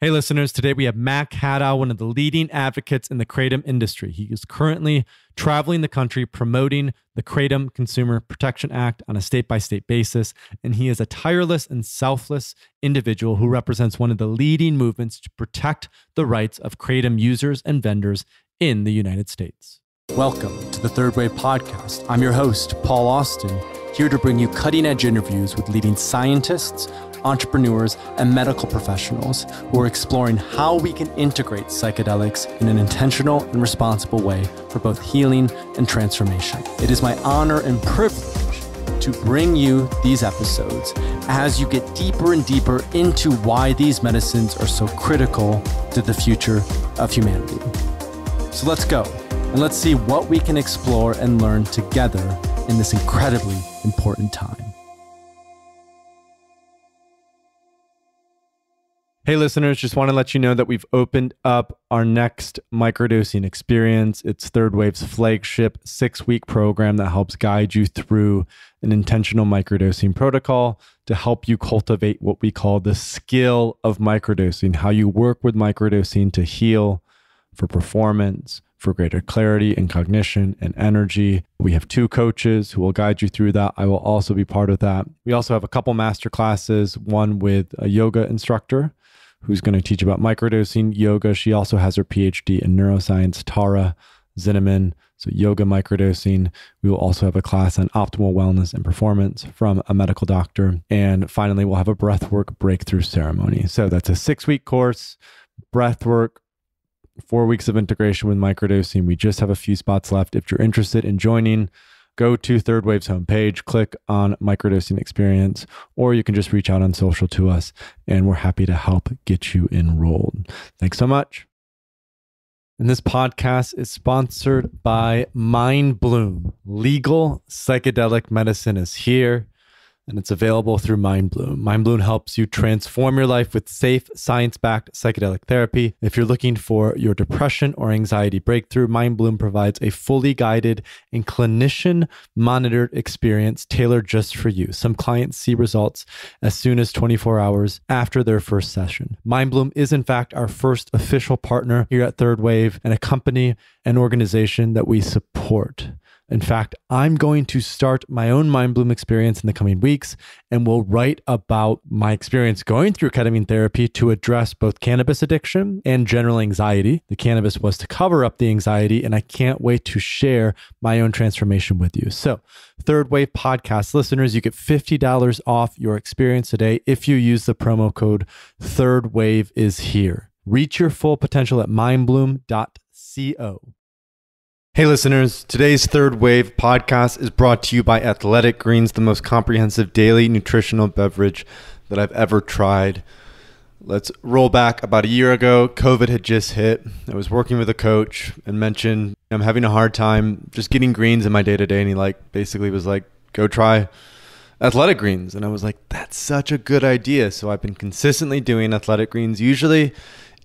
Hey listeners, today we have Mac Haddow, one of the leading advocates in the kratom industry. He is currently traveling the country promoting the Kratom Consumer Protection Act on a state-by-state basis, and he is a tireless and selfless individual who represents one of the leading movements to protect the rights of kratom users and vendors in the United States. Welcome to the Third Wave Podcast. I'm your host, Paul Austin, here to bring you cutting-edge interviews with leading scientists, entrepreneurs, and medical professionals who are exploring how we can integrate psychedelics in an intentional and responsible way for both healing and transformation. It is my honor and privilege to bring you these episodes as you get deeper and deeper into why these medicines are so critical to the future of humanity. So let's go, and let's see what we can explore and learn together in this incredibly important time. Hey listeners, just want to let you know that we've opened up our next microdosing experience. It's Third Wave's flagship 6-week program that helps guide you through an intentional microdosing protocol to help you cultivate what we call the skill of microdosing, how you work with microdosing to heal, for performance, for greater clarity and cognition and energy. We have 2 coaches who will guide you through that. I will also be part of that. We also have a couple master classes, one with a yoga instructor who's going to teach about microdosing yoga. She also has her PhD in neuroscience, Tara Zinneman. So yoga microdosing. We will also have a class on optimal wellness and performance from a medical doctor. And finally, we'll have a breathwork breakthrough ceremony. So that's a 6-week course, breathwork, 4 weeks of integration with microdosing. We just have a few spots left. If you're interested in joining, go to Third Wave's homepage, click on microdosing experience, or you can just reach out on social to us, and we're happy to help get you enrolled. Thanks so much. And this podcast is sponsored by Mindbloom. Legal psychedelic medicine is here, and it's available through Mindbloom. Mindbloom helps you transform your life with safe, science-backed psychedelic therapy. If you're looking for your depression or anxiety breakthrough, Mindbloom provides a fully guided and clinician-monitored experience tailored just for you. Some clients see results as soon as 24 hours after their first session. Mindbloom is, in fact, our first official partner here at Third Wave and a company and organization that we support. In fact, I'm going to start my own Mindbloom experience in the coming weeks and will write about my experience going through ketamine therapy to address both cannabis addiction and general anxiety. The cannabis was to cover up the anxiety, and I can't wait to share my own transformation with you. So, Third Wave Podcast listeners, you get $50 off your experience today if you use the promo code ThirdWaveIsHere. Reach your full potential at mindbloom.co. Hey listeners, today's Third Wave Podcast is brought to you by Athletic Greens, the most comprehensive daily nutritional beverage that I've ever tried. Let's roll back about a year ago. COVID had just hit. I was working with a coach and mentioned I'm having a hard time just getting greens in my day-to-day, and he basically was like, go try Athletic Greens. And I was like, that's such a good idea. So I've been consistently doing Athletic Greens, usually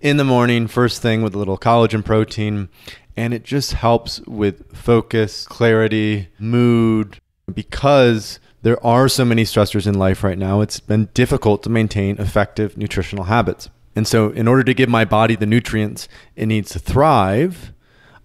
in the morning, first thing, with a little collagen protein. And it just helps with focus, clarity, mood, because there are so many stressors in life right now. It's been difficult to maintain effective nutritional habits. And so in order to give my body the nutrients it needs to thrive,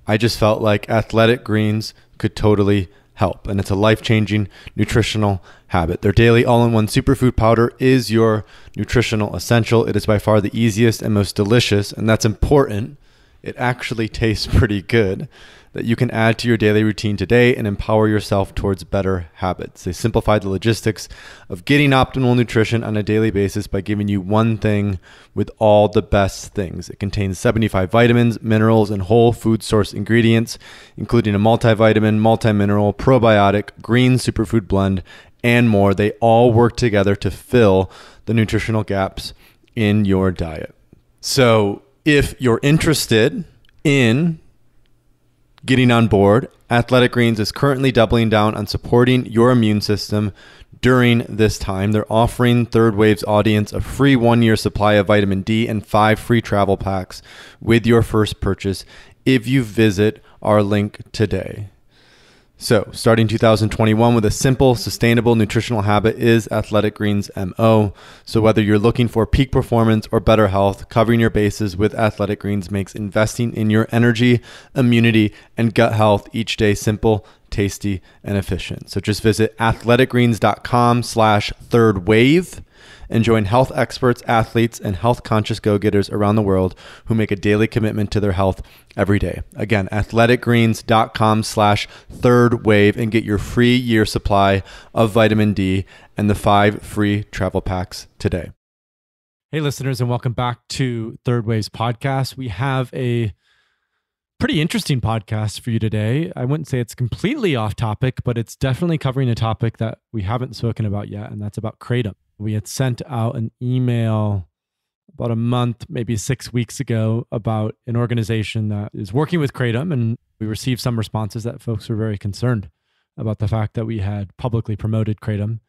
I just felt like Athletic Greens could totally help. And it's a life-changing nutritional habit. Their daily all-in-one superfood powder is your nutritional essential. It is by far the easiest and most delicious, and that's important. It actually tastes pretty good, that you can add to your daily routine today and empower yourself towards better habits. They simplify the logistics of getting optimal nutrition on a daily basis by giving you one thing with all the best things. It contains 75 vitamins, minerals, and whole food source ingredients, including a multivitamin, multi-mineral, probiotic, green superfood blend, and more. They all work together to fill the nutritional gaps in your diet. So, if you're interested in getting on board, Athletic Greens is currently doubling down on supporting your immune system during this time. They're offering Third Wave's audience a free 1-year supply of vitamin D and 5 free travel packs with your first purchase if you visit our link today. So starting 2021 with a simple, sustainable nutritional habit is Athletic Greens MO. So whether you're looking for peak performance or better health, covering your bases with Athletic Greens makes investing in your energy, immunity, and gut health each day simple, tasty, and efficient. So just visit athleticgreens.com/thirdwave and join health experts, athletes, and health-conscious go-getters around the world who make a daily commitment to their health every day. Again, athleticgreens.com/thirdwave and get your free year supply of vitamin D and the 5 free travel packs today. Hey, listeners, and welcome back to Third Wave's podcast. We have a pretty interesting podcast for you today. I wouldn't say it's completely off topic, but it's definitely covering a topic that we haven't spoken about yet, and that's about Kratom. We had sent out an email about a month, maybe 6 weeks ago, about an organization that is working with Kratom, and we received some responses that folks were very concerned about the fact that we had publicly promoted Kratom.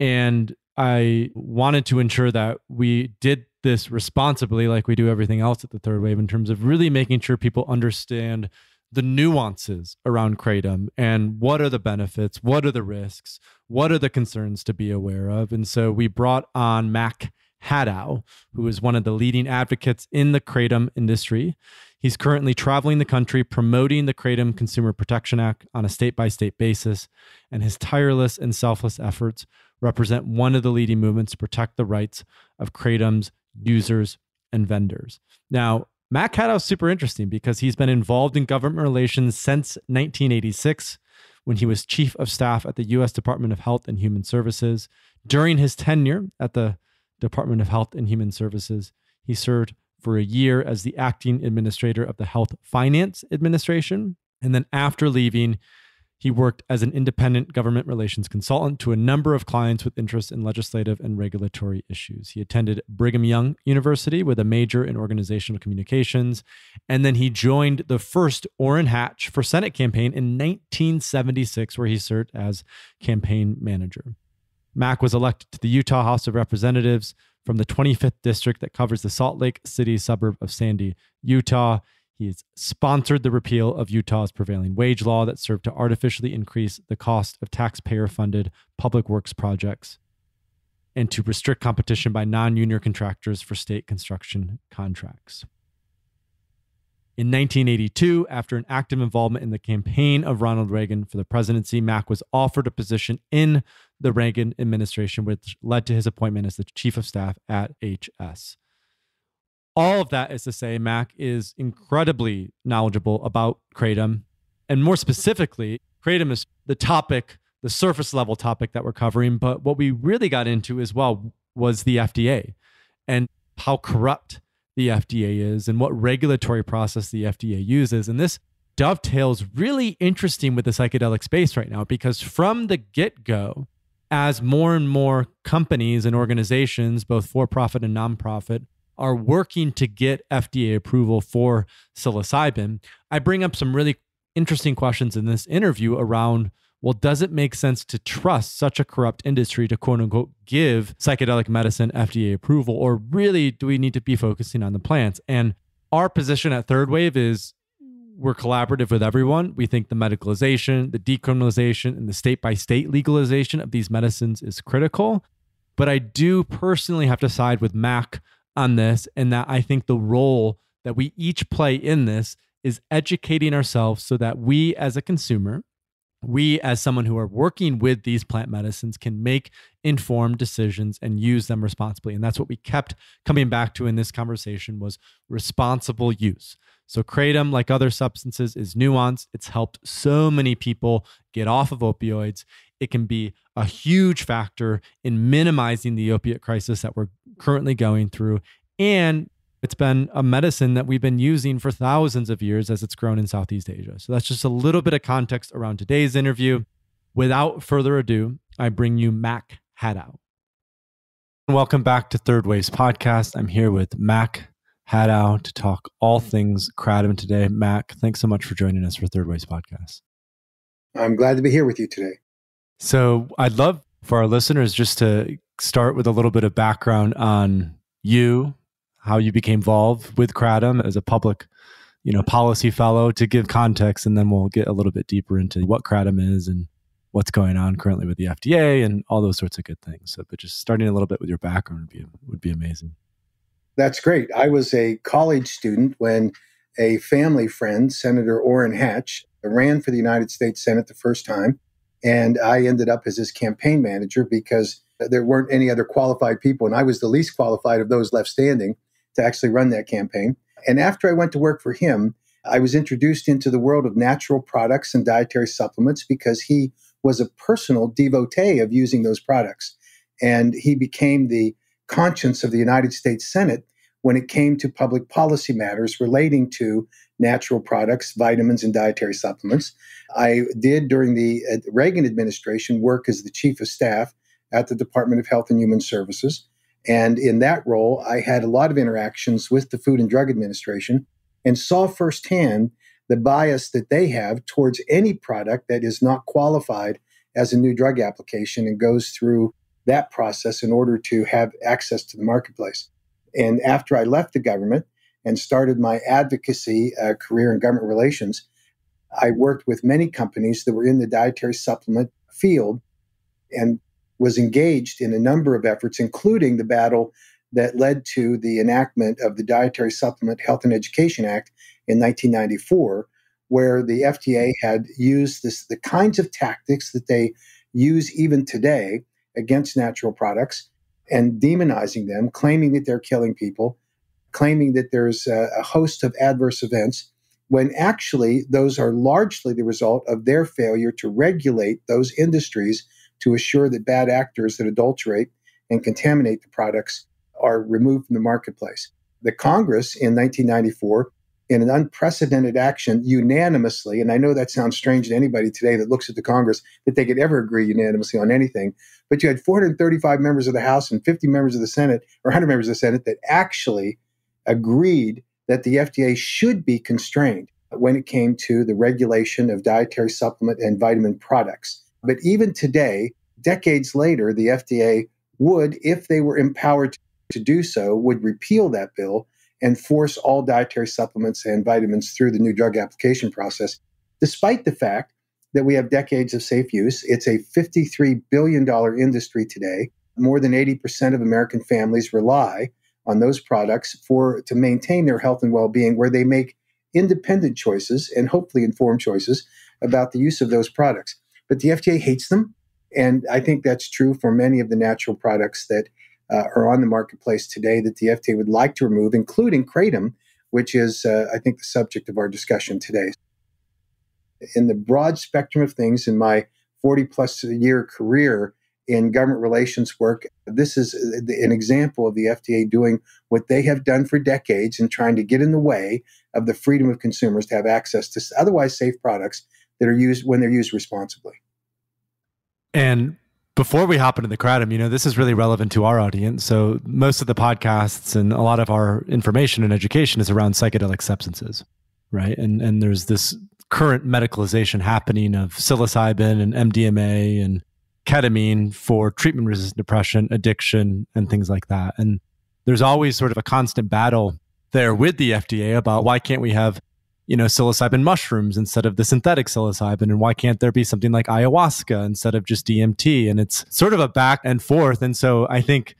And I wanted to ensure that we did this responsibly, like we do everything else at the Third Wave, in terms of really making sure people understand the nuances around Kratom and what are the benefits, what are the risks, what are the concerns to be aware of. And so we brought on Mac Haddow, who is one of the leading advocates in the Kratom industry. He's currently traveling the country promoting the Kratom Consumer Protection Act on a state-by-state basis, and his tireless and selfless efforts represent one of the leading movements to protect the rights of Kratom's users and vendors. Now, Mac Haddow is super interesting because he's been involved in government relations since 1986, when he was chief of staff at the U.S. Department of Health and Human Services. During his tenure at the Department of Health and Human Services, he served for a year as the acting administrator of the Health Finance Administration. And then after leaving, he worked as an independent government relations consultant to a number of clients with interest in legislative and regulatory issues. He attended Brigham Young University with a major in organizational communications, and then he joined the first Orrin Hatch for Senate campaign in 1976, where he served as campaign manager. Mac was elected to the Utah House of Representatives from the 25th district that covers the Salt Lake City suburb of Sandy, Utah. He's sponsored the repeal of Utah's prevailing wage law that served to artificially increase the cost of taxpayer-funded public works projects and to restrict competition by non-union contractors for state construction contracts. In 1982, after an active involvement in the campaign of Ronald Reagan for the presidency, Mac was offered a position in the Reagan administration, which led to his appointment as the chief of staff at HS. All of that is to say, Mac is incredibly knowledgeable about Kratom. And more specifically, Kratom is the topic, the surface level topic that we're covering. But what we really got into as well was the FDA and how corrupt the FDA is and what regulatory process the FDA uses. And this dovetails really interesting with the psychedelic space right now, because from the get-go, as more and more companies and organizations, both for-profit and nonprofit, are working to get FDA approval for psilocybin, I bring up some really interesting questions in this interview around, well, does it make sense to trust such a corrupt industry to quote unquote give psychedelic medicine FDA approval? Or really, do we need to be focusing on the plants? And our position at Third Wave is we're collaborative with everyone. We think the medicalization, the decriminalization, and the state-by-state legalization of these medicines is critical. But I do personally have to side with Mac on this, and that I think the role that we each play in this is educating ourselves so that we as a consumer, we as someone who are working with these plant medicines, can make informed decisions and use them responsibly. And that's what we kept coming back to in this conversation, was responsible use. So Kratom, like other substances, is nuanced. It's helped so many people get off of opioids. It can be a huge factor in minimizing the opiate crisis that we're currently going through. And it's been a medicine that we've been using for thousands of years as it's grown in Southeast Asia. So that's just a little bit of context around today's interview. Without further ado, I bring you Mac Haddow. Welcome back to Third Wave's podcast. I'm here with Mac Haddow to talk all things Kratom today. Mac, thanks so much for joining us for Third Wave's podcast. I'm glad to be here with you today. So I'd love for our listeners just to start with a little bit of background on you, how you became involved with Kratom as a public policy fellow to give context, and then we'll get a little bit deeper into what kratom is and what's going on currently with the FDA and all those sorts of good things. So, but just starting a little bit with your background would be amazing. That's great. I was a college student when a family friend, Senator Orrin Hatch, ran for the United States Senate the first time. And I ended up as his campaign manager because there weren't any other qualified people. And I was the least qualified of those left standing to actually run that campaign. And after I went to work for him, I was introduced into the world of natural products and dietary supplements because he was a personal devotee of using those products. And he became the conscience of the United States Senate when it came to public policy matters relating to natural products, vitamins, and dietary supplements. I did, during the Reagan administration, work as the chief of staff at the Department of Health and Human Services. And in that role, I had a lot of interactions with the Food and Drug Administration and saw firsthand the bias that they have towards any product that is not qualified as a new drug application and goes through that process in order to have access to the marketplace. And after I left the government and started my advocacy career in government relations, I worked with many companies that were in the dietary supplement field and was engaged in a number of efforts, including the battle that led to the enactment of the Dietary Supplement Health and Education Act in 1994, where the FDA had used the kinds of tactics that they use even today against natural products and demonizing them, claiming that they're killing people, claiming that there's a host of adverse events, when actually those are largely the result of their failure to regulate those industries to assure that bad actors that adulterate and contaminate the products are removed from the marketplace. The Congress in 1994, in an unprecedented action, unanimously, and I know that sounds strange to anybody today that looks at the Congress, that they could ever agree unanimously on anything, but you had 435 members of the House and 50 members of the Senate, or 100 members of the Senate, that actually agreed that the FDA should be constrained when it came to the regulation of dietary supplement and vitamin products. But even today, decades later, the FDA would, if they were empowered to do so, would repeal that bill and force all dietary supplements and vitamins through the new drug application process, despite the fact that we have decades of safe use. It's a $53 billion industry today. More than 80% of American families rely on those products to maintain their health and well-being, where they make independent choices and hopefully informed choices about the use of those products. But the FDA hates them, and I think that's true for many of the natural products that are on the marketplace today that the FDA would like to remove, including kratom, which is, I think, the subject of our discussion today. In the broad spectrum of things, in my 40-plus year career in government relations work, this is an example of the FDA doing what they have done for decades and trying to get in the way of the freedom of consumers to have access to otherwise safe products that are used when they're used responsibly. And before we hop into the kratom, this is really relevant to our audience. So most of the podcasts and a lot of our information and education is around psychedelic substances, right? And there's this current medicalization happening of psilocybin and MDMA and ketamine for treatment-resistant depression, addiction, and things like that. And there's always sort of a constant battle there with the FDA about why can't we have psilocybin mushrooms instead of the synthetic psilocybin? And why can't there be something like ayahuasca instead of just DMT? And it's sort of a back and forth. And so I think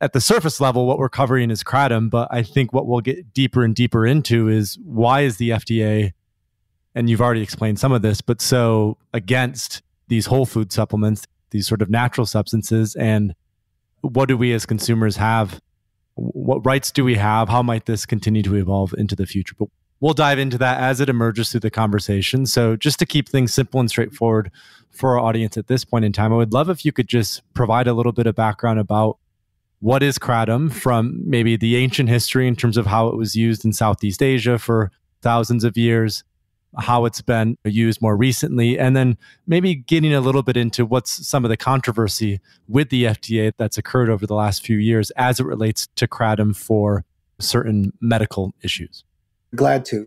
at the surface level, what we're covering is kratom, but I think what we'll get deeper and deeper into is why is the FDA, and you've already explained some of this, but so against these whole food supplements, these sort of natural substances, and what do we as consumers have? What rights do we have? How might this continue to evolve into the future? But we'll dive into that as it emerges through the conversation. So just to keep things simple and straightforward for our audience at this point in time, I would love if you could just provide a little bit of background about what is kratom from maybe the ancient history in terms of how it was used in Southeast Asia for thousands of years, how it's been used more recently, and then maybe getting a little bit into what's some of the controversy with the FDA that's occurred over the last few years as it relates to kratom for certain medical issues. Glad to.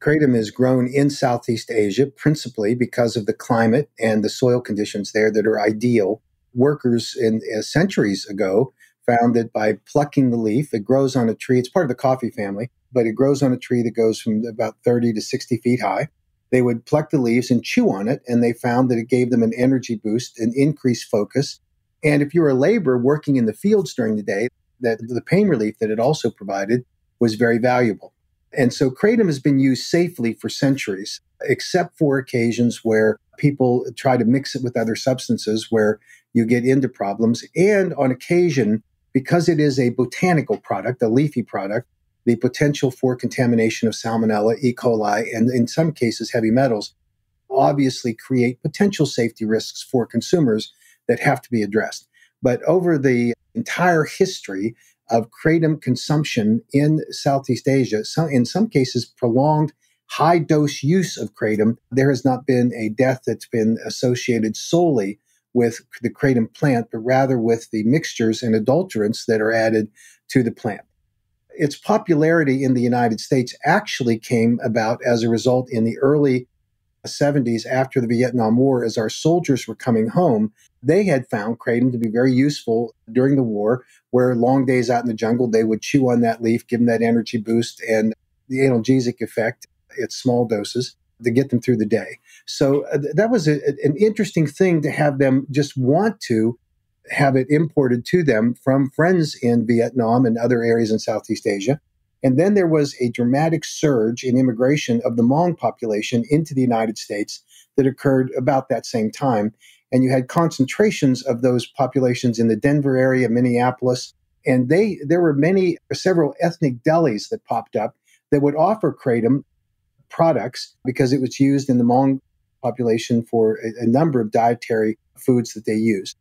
Kratom is grown in Southeast Asia, principally because of the climate and the soil conditions there that are ideal. Workers in centuries ago found that by plucking the leaf, it grows on a tree. It's part of the coffee family. but it grows on a tree that goes from about 30 to 60 feet high. They would pluck the leaves and chew on it, and they found that it gave them an energy boost, an increased focus. And if you were a laborer working in the fields during the day, that the pain relief that it also provided was very valuable. And so kratom has been used safely for centuries, except for occasions where people try to mix it with other substances where you get into problems. And on occasion, because it is a botanical product, a leafy product, the potential for contamination of salmonella, E. coli, and in some cases heavy metals obviously create potential safety risks for consumers that have to be addressed. But over the entire history of kratom consumption in Southeast Asia, in some cases prolonged high-dose use of kratom, there has not been a death that's been associated solely with the kratom plant, but rather with the mixtures and adulterants that are added to the plant. Its popularity in the United States actually came about as a result in the early 70s after the Vietnam War, as our soldiers were coming home. They had found kratom to be very useful during the war, where long days out in the jungle, they would chew on that leaf, give them that energy boost and the analgesic effect at small doses to get them through the day. So that was an interesting thing to have them just want to have it imported to them from friends in Vietnam and other areas in Southeast Asia. And then there was a dramatic surge in immigration of the Hmong population into the United States that occurred about that same time. And you had concentrations of those populations in the Denver area, Minneapolis. And there were several ethnic delis that popped up that would offer kratom products because it was used in the Hmong population for a number of dietary foods that they used.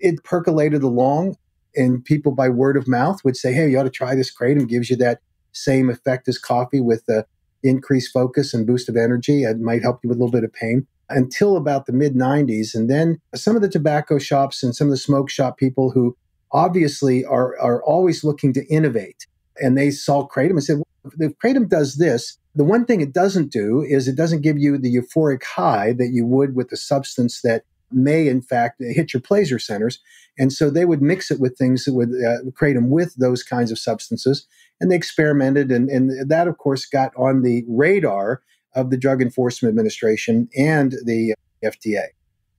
It percolated along, and people by word of mouth would say, hey, you ought to try this kratom. Gives you that same effect as coffee with the increased focus and boost of energy. It might help you with a little bit of pain, until about the mid-90s. And then some of the tobacco shops and some of the smoke shop people who obviously are always looking to innovate. And they saw kratom and said, well, if kratom does this, the one thing it doesn't do is it doesn't give you the euphoric high that you would with a substance that may, in fact, hit your pleasure centers. And so they would mix it with things that would kratom with those kinds of substances. And they experimented. And that, of course, got on the radar of the Drug Enforcement Administration and the FDA.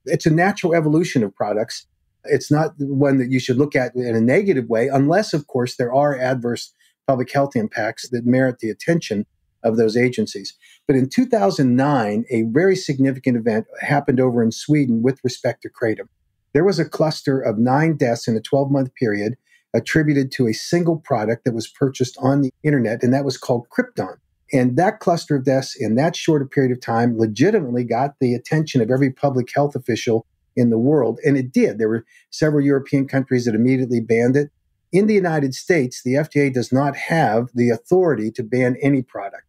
It's a natural evolution of products. It's not one that you should look at in a negative way, unless, of course, there are adverse public health impacts that merit the attention of those agencies. But in 2009, a very significant event happened over in Sweden with respect to kratom. There was a cluster of 9 deaths in a 12-month period attributed to a single product that was purchased on the internet, and that was called Krypton. And that cluster of deaths in that short period of time legitimately got the attention of every public health official in the world, and it did. There were several European countries that immediately banned it. In the United States, the FDA does not have the authority to ban any product.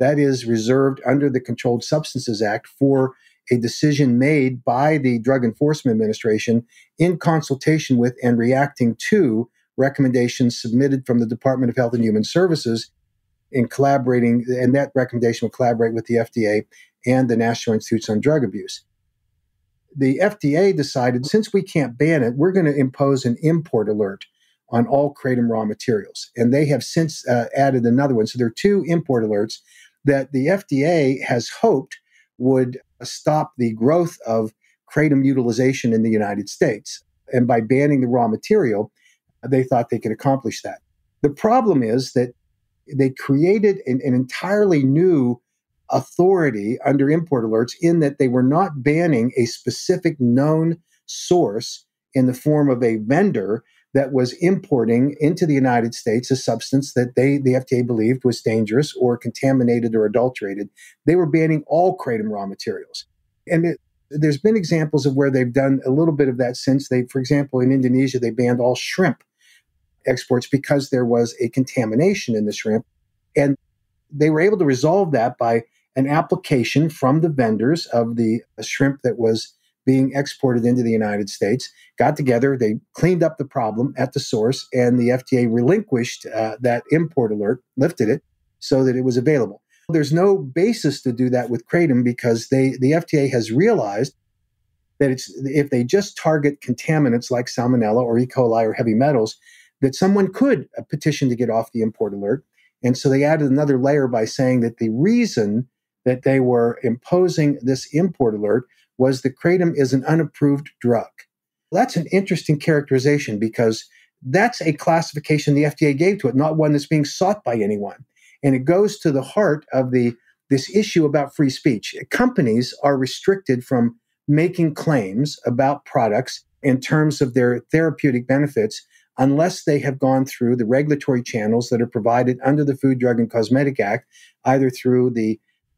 That is reserved under the Controlled Substances Act for a decision made by the Drug Enforcement Administration in consultation with and reacting to recommendations submitted from the Department of Health and Human Services, and that recommendation will collaborate with the FDA and the National Institutes on Drug Abuse. The FDA decided, since we can't ban it, we're going to impose an import alert on all kratom raw materials. And they have since added another one. So there are 2 import alerts that the FDA has hoped would stop the growth of kratom utilization in the United States. And by banning the raw material, they thought they could accomplish that. The problem is that they created an entirely new authority under import alerts, in that they were not banning a specific known source in the form of a vendor that was importing into the United States a substance that the FDA believed was dangerous or contaminated or adulterated. They were banning all kratom raw materials. And there's been examples of where they've done a little bit of that since. For example, in Indonesia, they banned all shrimp exports because there was a contamination in the shrimp. And they were able to resolve that by an application from the vendors of the shrimp that was being exported into the United States. Got together, they cleaned up the problem at the source, and the FDA relinquished that import alert, lifted it, so that it was available. There's no basis to do that with kratom because the FDA has realized that if they just target contaminants like salmonella or E. coli or heavy metals, that someone could petition to get off the import alert. And so they added another layer by saying that the reason that they were imposing this import alert was that kratom is an unapproved drug. That's an interesting characterization because that's a classification the FDA gave to it, not one that's being sought by anyone. And it goes to the heart of this issue about free speech. Companies are restricted from making claims about products in terms of their therapeutic benefits unless they have gone through the regulatory channels that are provided under the Food, Drug, and Cosmetic Act, either through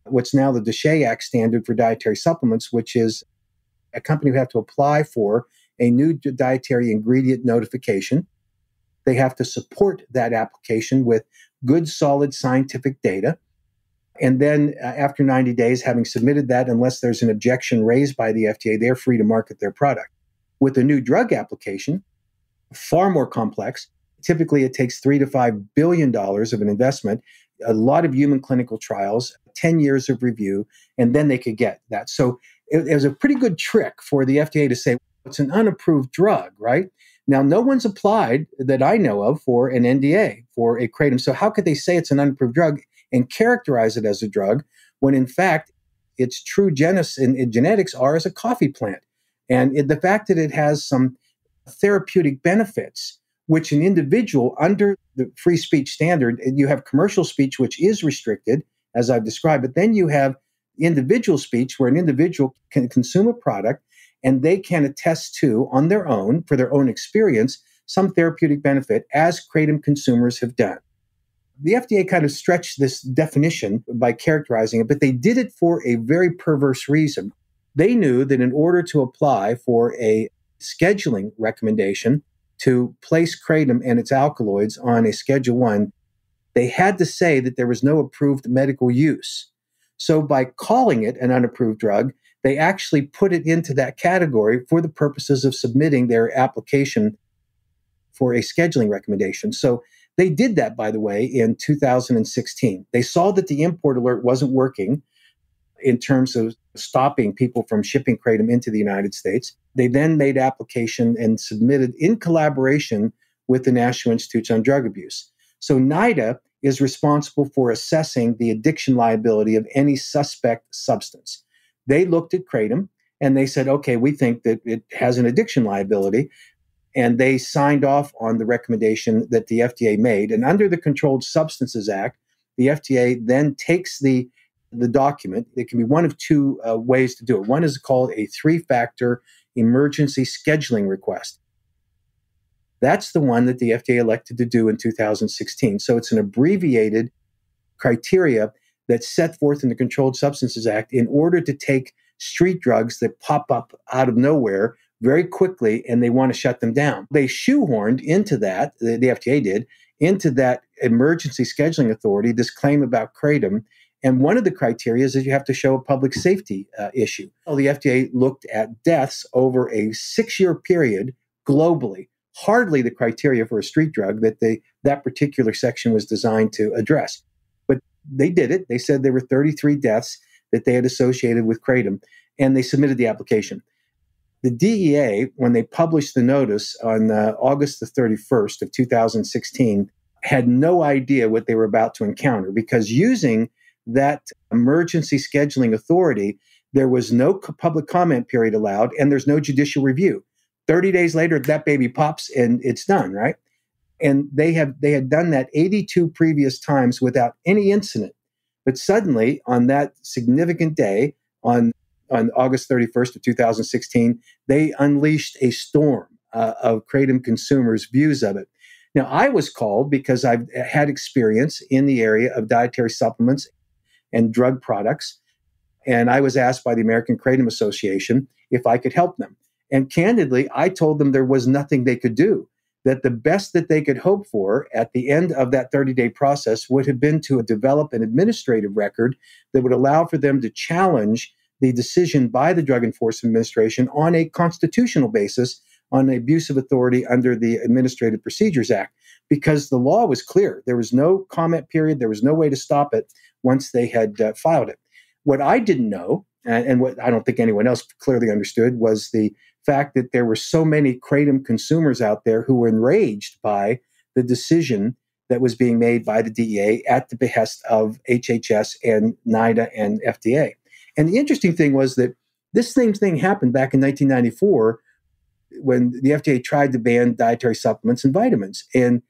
what's now the DSHEA Act standard for dietary supplements, which is a company would have to apply for a new dietary ingredient notification. They have to support that application with good, solid scientific data. And then after 90 days, having submitted that, unless there's an objection raised by the FDA, they're free to market their product. With a new drug application, far more complex, typically it takes $3 to $5 billion of an investment, a lot of human clinical trials, 10 years of review, and then they could get that. So it was a pretty good trick for the FDA to say, it's an unapproved drug, right? Now, no one's applied that I know of for an NDA for a kratom. So how could they say it's an unapproved drug and characterize it as a drug when, in fact, its true genetics are as a coffee plant? And the fact that it has some therapeutic benefits, which an individual under the free speech standard, you have commercial speech, which is restricted, as I've described, but then you have individual speech where an individual can consume a product and they can attest to, on their own, for their own experience, some therapeutic benefit, as kratom consumers have done. The FDA kind of stretched this definition by characterizing it, but they did it for a very perverse reason. They knew that in order to apply for a scheduling recommendation to place kratom and its alkaloids on a Schedule I, they had to say that there was no approved medical use. So by calling it an unapproved drug, they actually put it into that category for the purposes of submitting their application for a scheduling recommendation. So they did that, by the way, in 2016. They saw that the import alert wasn't working in terms of stopping people from shipping kratom into the United States. They then made application and submitted in collaboration with the National Institute on Drug Abuse. So NIDA is responsible for assessing the addiction liability of any suspect substance. They looked at kratom and they said, okay, we think that it has an addiction liability. And they signed off on the recommendation that the FDA made. And under the Controlled Substances Act, the FDA then takes the document. It can be one of two ways to do it. One is called a three-factor emergency scheduling request. That's the one that the FDA elected to do in 2016. So it's an abbreviated criteria that's set forth in the Controlled Substances Act in order to take street drugs that pop up out of nowhere very quickly, and they want to shut them down. They shoehorned into that, the FDA did, into that emergency scheduling authority, this claim about kratom. And one of the criteria is that you have to show a public safety issue. Well, the FDA looked at deaths over a 6-year period globally, hardly the criteria for a street drug that that particular section was designed to address. But they did it. They said there were 33 deaths that they had associated with kratom, and they submitted the application. The DEA, when they published the notice on August the 31st of 2016, had no idea what they were about to encounter, because using that emergency scheduling authority, there was no public comment period allowed, and there's no judicial review. 30 days later, that baby pops and it's done, right? And they had done that 82 previous times without any incident. But suddenly, on that significant day, on August 31st of 2016, they unleashed a storm of kratom consumers' views of it. Now, I was called because I've had experience in the area of dietary supplements and drug products, and I was asked by the American Kratom Association if I could help them. And candidly, I told them there was nothing they could do, that the best that they could hope for at the end of that 30-day process would have been to develop an administrative record that would allow for them to challenge the decision by the Drug Enforcement Administration on a constitutional basis on abuse of authority under the Administrative Procedures Act, because the law was clear. There was no comment period. There was no way to stop it once they had filed it. What I didn't know, and what I don't think anyone else clearly understood, was the fact that there were so many kratom consumers out there who were enraged by the decision that was being made by the DEA at the behest of HHS and NIDA and FDA. And the interesting thing was that this thing happened back in 1994 when the FDA tried to ban dietary supplements and vitamins. And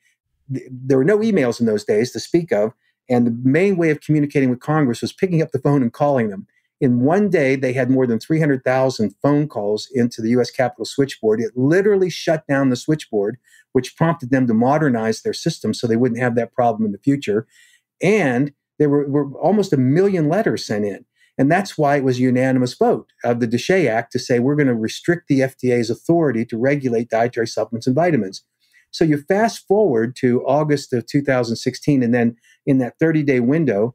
there were no emails in those days to speak of. And the main way of communicating with Congress was picking up the phone and calling them. In one day, they had more than 300,000 phone calls into the U.S. Capitol switchboard. It literally shut down the switchboard, which prompted them to modernize their system so they wouldn't have that problem in the future. And there were almost 1 million letters sent in. And that's why it was a unanimous vote of the DSHEA Act to say, we're going to restrict the FDA's authority to regulate dietary supplements and vitamins. So you fast forward to August of 2016, and then in that 30-day window,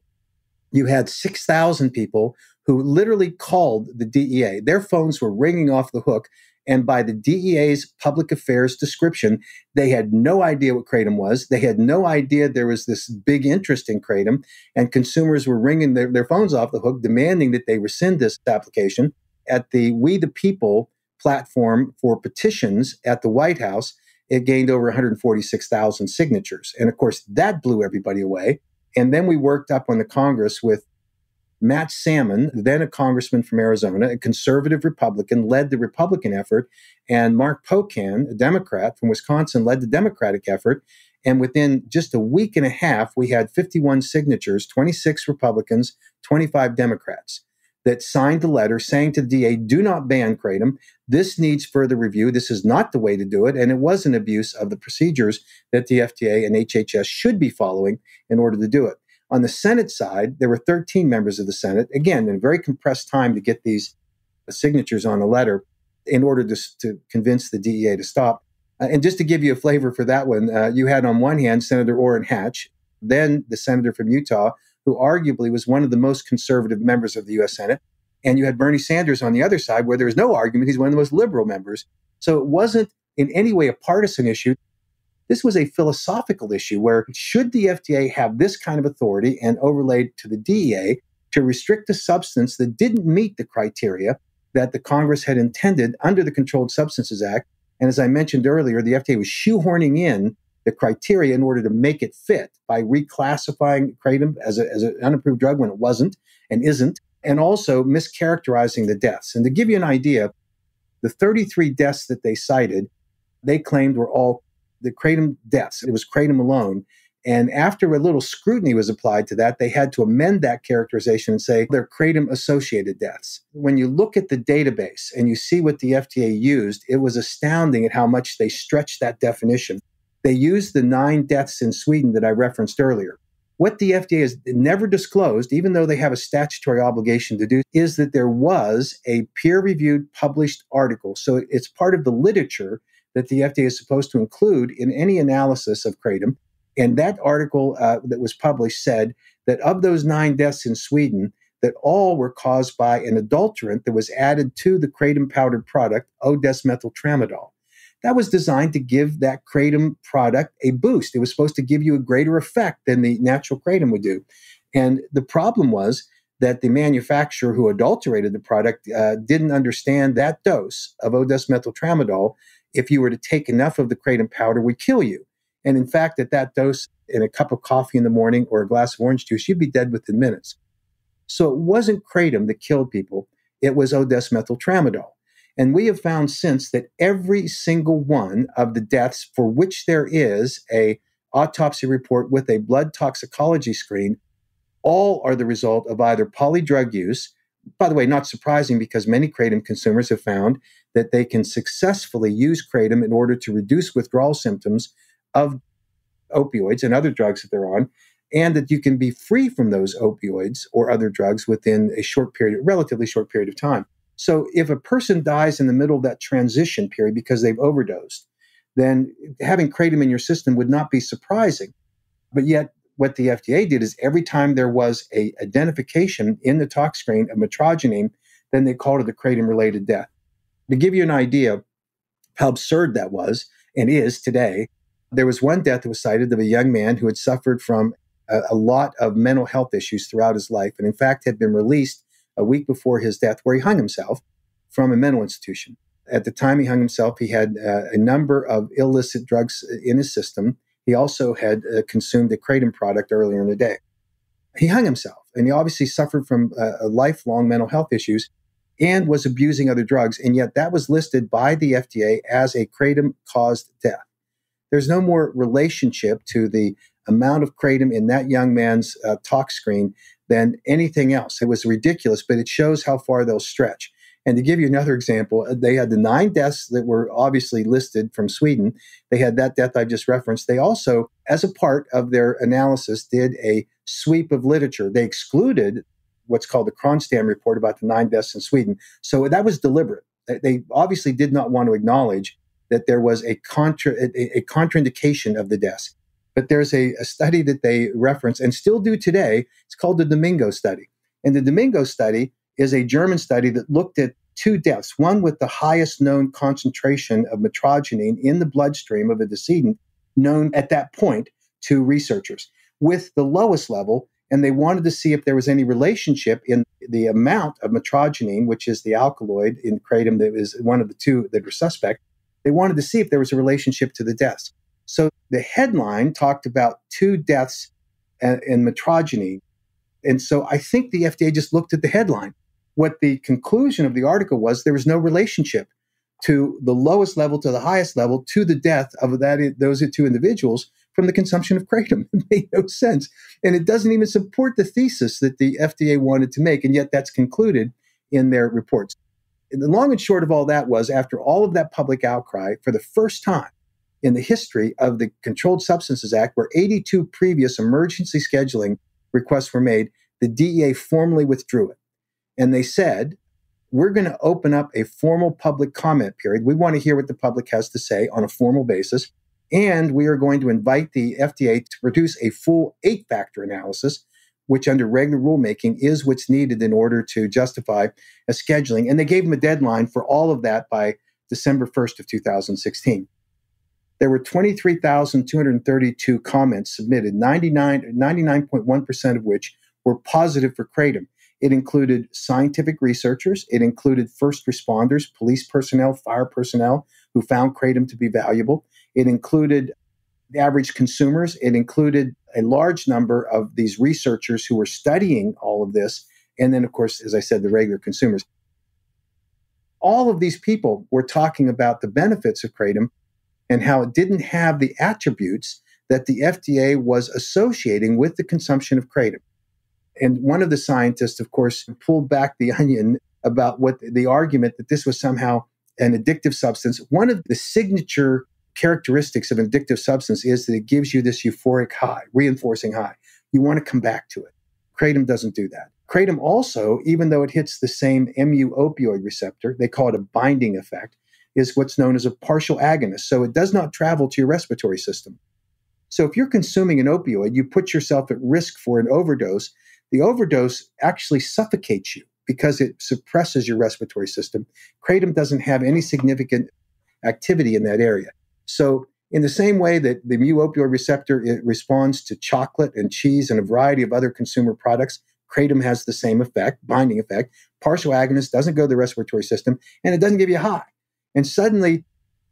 you had 6,000 people who literally called the DEA. Their phones were ringing off the hook, and by the DEA's public affairs description, they had no idea what Kratom was. They had no idea there was this big interest in Kratom, and consumers were ringing their phones off the hook, demanding that they rescind this application. At the We the People platform for petitions at the White House, it gained over 146,000 signatures. And of course, that blew everybody away. And then we worked up on the Congress with Matt Salmon, then a congressman from Arizona, a conservative Republican, led the Republican effort. And Mark Pocan, a Democrat from Wisconsin, led the Democratic effort. And within just a week and a half, we had 51 signatures, 26 Republicans, 25 Democrats, that signed the letter saying to the DEA, do not ban Kratom. This needs further review. This is not the way to do it. And it was an abuse of the procedures that the FDA and HHS should be following in order to do it. On the Senate side, there were 13 members of the Senate, again, in a very compressed time to get these signatures on a letter in order to convince the DEA to stop. And just to give you a flavor for that one, you had on one hand, Senator Orrin Hatch, then the senator from Utah, who arguably was one of the most conservative members of the U.S. Senate. And you had Bernie Sanders on the other side, where there was no argument. He's one of the most liberal members. So it wasn't in any way a partisan issue. This was a philosophical issue where should the FDA have this kind of authority and overlaid to the DEA to restrict a substance that didn't meet the criteria that the Congress had intended under the Controlled Substances Act? And as I mentioned earlier, the FDA was shoehorning in the criteria in order to make it fit by reclassifying Kratom as an unapproved drug when it wasn't and isn't, and also mischaracterizing the deaths. And to give you an idea, the 33 deaths that they cited, they claimed were all the Kratom deaths. It was Kratom alone. And after a little scrutiny was applied to that, they had to amend that characterization and say they're Kratom-associated deaths. When you look at the database and you see what the FDA used, it was astounding at how much they stretched that definition. They used the 9 deaths in Sweden that I referenced earlier. What the FDA has never disclosed, even though they have a statutory obligation to do, is that there was a peer-reviewed published article. So it's part of the literature that the FDA is supposed to include in any analysis of Kratom. And that article that was published said that of those 9 deaths in Sweden, that all were caused by an adulterant that was added to the Kratom powdered product, O-desmethyltramadol. That was designed to give that Kratom product a boost. It was supposed to give you a greater effect than the natural Kratom would do. And the problem was that the manufacturer who adulterated the product didn't understand that dose of O-desmethyltramadol, if you were to take enough of the Kratom powder, would kill you. And in fact, at that dose, in a cup of coffee in the morning or a glass of orange juice, you'd be dead within minutes. So it wasn't Kratom that killed people. It was O-desmethyltramadol. And we have found since that every single one of the deaths for which there is an autopsy report with a blood toxicology screen, all are the result of either polydrug use. By the way, not surprising because many Kratom consumers have found that they can successfully use Kratom in order to reduce withdrawal symptoms of opioids and other drugs that they're on, and that you can be free from those opioids or other drugs within a short period, relatively short period of time. So if a person dies in the middle of that transition period because they've overdosed, then having Kratom in your system would not be surprising. But yet what the FDA did is every time there was an identification in the tox screen of mitragynine, then they called it a Kratom-related death. To give you an idea of how absurd that was and is today, there was one death that was cited of a young man who had suffered from a lot of mental health issues throughout his life and in fact had been released a week before his death, where he hung himself from a mental institution. At the time he hung himself, he had a number of illicit drugs in his system He also had consumed a Kratom product earlier in the day. He hung himself, and he obviously suffered from lifelong mental health issues and was abusing other drugs, and yet that was listed by the FDA as a Kratom-caused death. There's no more relationship to the amount of Kratom in that young man's tox screen than anything else. It was ridiculous, but it shows how far they'll stretch. And to give you another example, they had the 9 deaths that were obviously listed from Sweden. They had that death I just referenced. They also, as a part of their analysis, did a sweep of literature. They excluded what's called the Kronstam report about the 9 deaths in Sweden. So that was deliberate. They obviously did not want to acknowledge that there was a contraindication of the deaths. But there's a study that they reference and still do today. It's called the Domingo study. And the Domingo study is a German study that looked at 2 deaths, one with the highest known concentration of mitragynine in the bloodstream of a decedent, known at that point to researchers, with the lowest level. And they wanted to see if there was any relationship in the amount of mitragynine, which is the alkaloid in Kratom that is one of the 2 that were suspect. They wanted to see if there was a relationship to the deaths. So the headline talked about 2 deaths in mitragynine. And so I think the FDA just looked at the headline. What the conclusion of the article was, there was no relationship to the lowest level to the highest level to the death of those 2 individuals from the consumption of Kratom. It made no sense. And it doesn't even support the thesis that the FDA wanted to make. And yet that's concluded in their reports. And the long and short of all that was, after all of that public outcry, for the first time in the history of the Controlled Substances Act, where 82 previous emergency scheduling requests were made, the DEA formally withdrew it. And they said, we're going to open up a formal public comment period. We want to hear what the public has to say on a formal basis. And we are going to invite the FDA to produce a full 8-factor analysis, which under regular rulemaking is what's needed in order to justify a scheduling. And they gave them a deadline for all of that by December 1st of 2016. There were 23,232 comments submitted, 99.1% of which were positive for Kratom. It included scientific researchers. It included first responders, police personnel, fire personnel who found Kratom to be valuable. It included the average consumers. It included a large number of these researchers who were studying all of this. And then, of course, as I said, the regular consumers. All of these people were talking about the benefits of Kratom and how it didn't have the attributes that the FDA was associating with the consumption of Kratom. And one of the scientists, of course, pulled back the onion about what the argument that this was somehow an addictive substance. One of the signature characteristics of an addictive substance is that it gives you this euphoric high, reinforcing high. You want to come back to it. Kratom doesn't do that. Kratom also, even though it hits the same mu opioid receptor, they call it a binding effect, is what's known as a partial agonist. So it does not travel to your respiratory system. So if you're consuming an opioid, you put yourself at risk for an overdose. The overdose actually suffocates you because it suppresses your respiratory system. Kratom doesn't have any significant activity in that area. So in the same way that the mu opioid receptor, it responds to chocolate and cheese and a variety of other consumer products, Kratom has the same effect, binding effect. Partial agonist doesn't go to the respiratory system, and it doesn't give you a high. And suddenly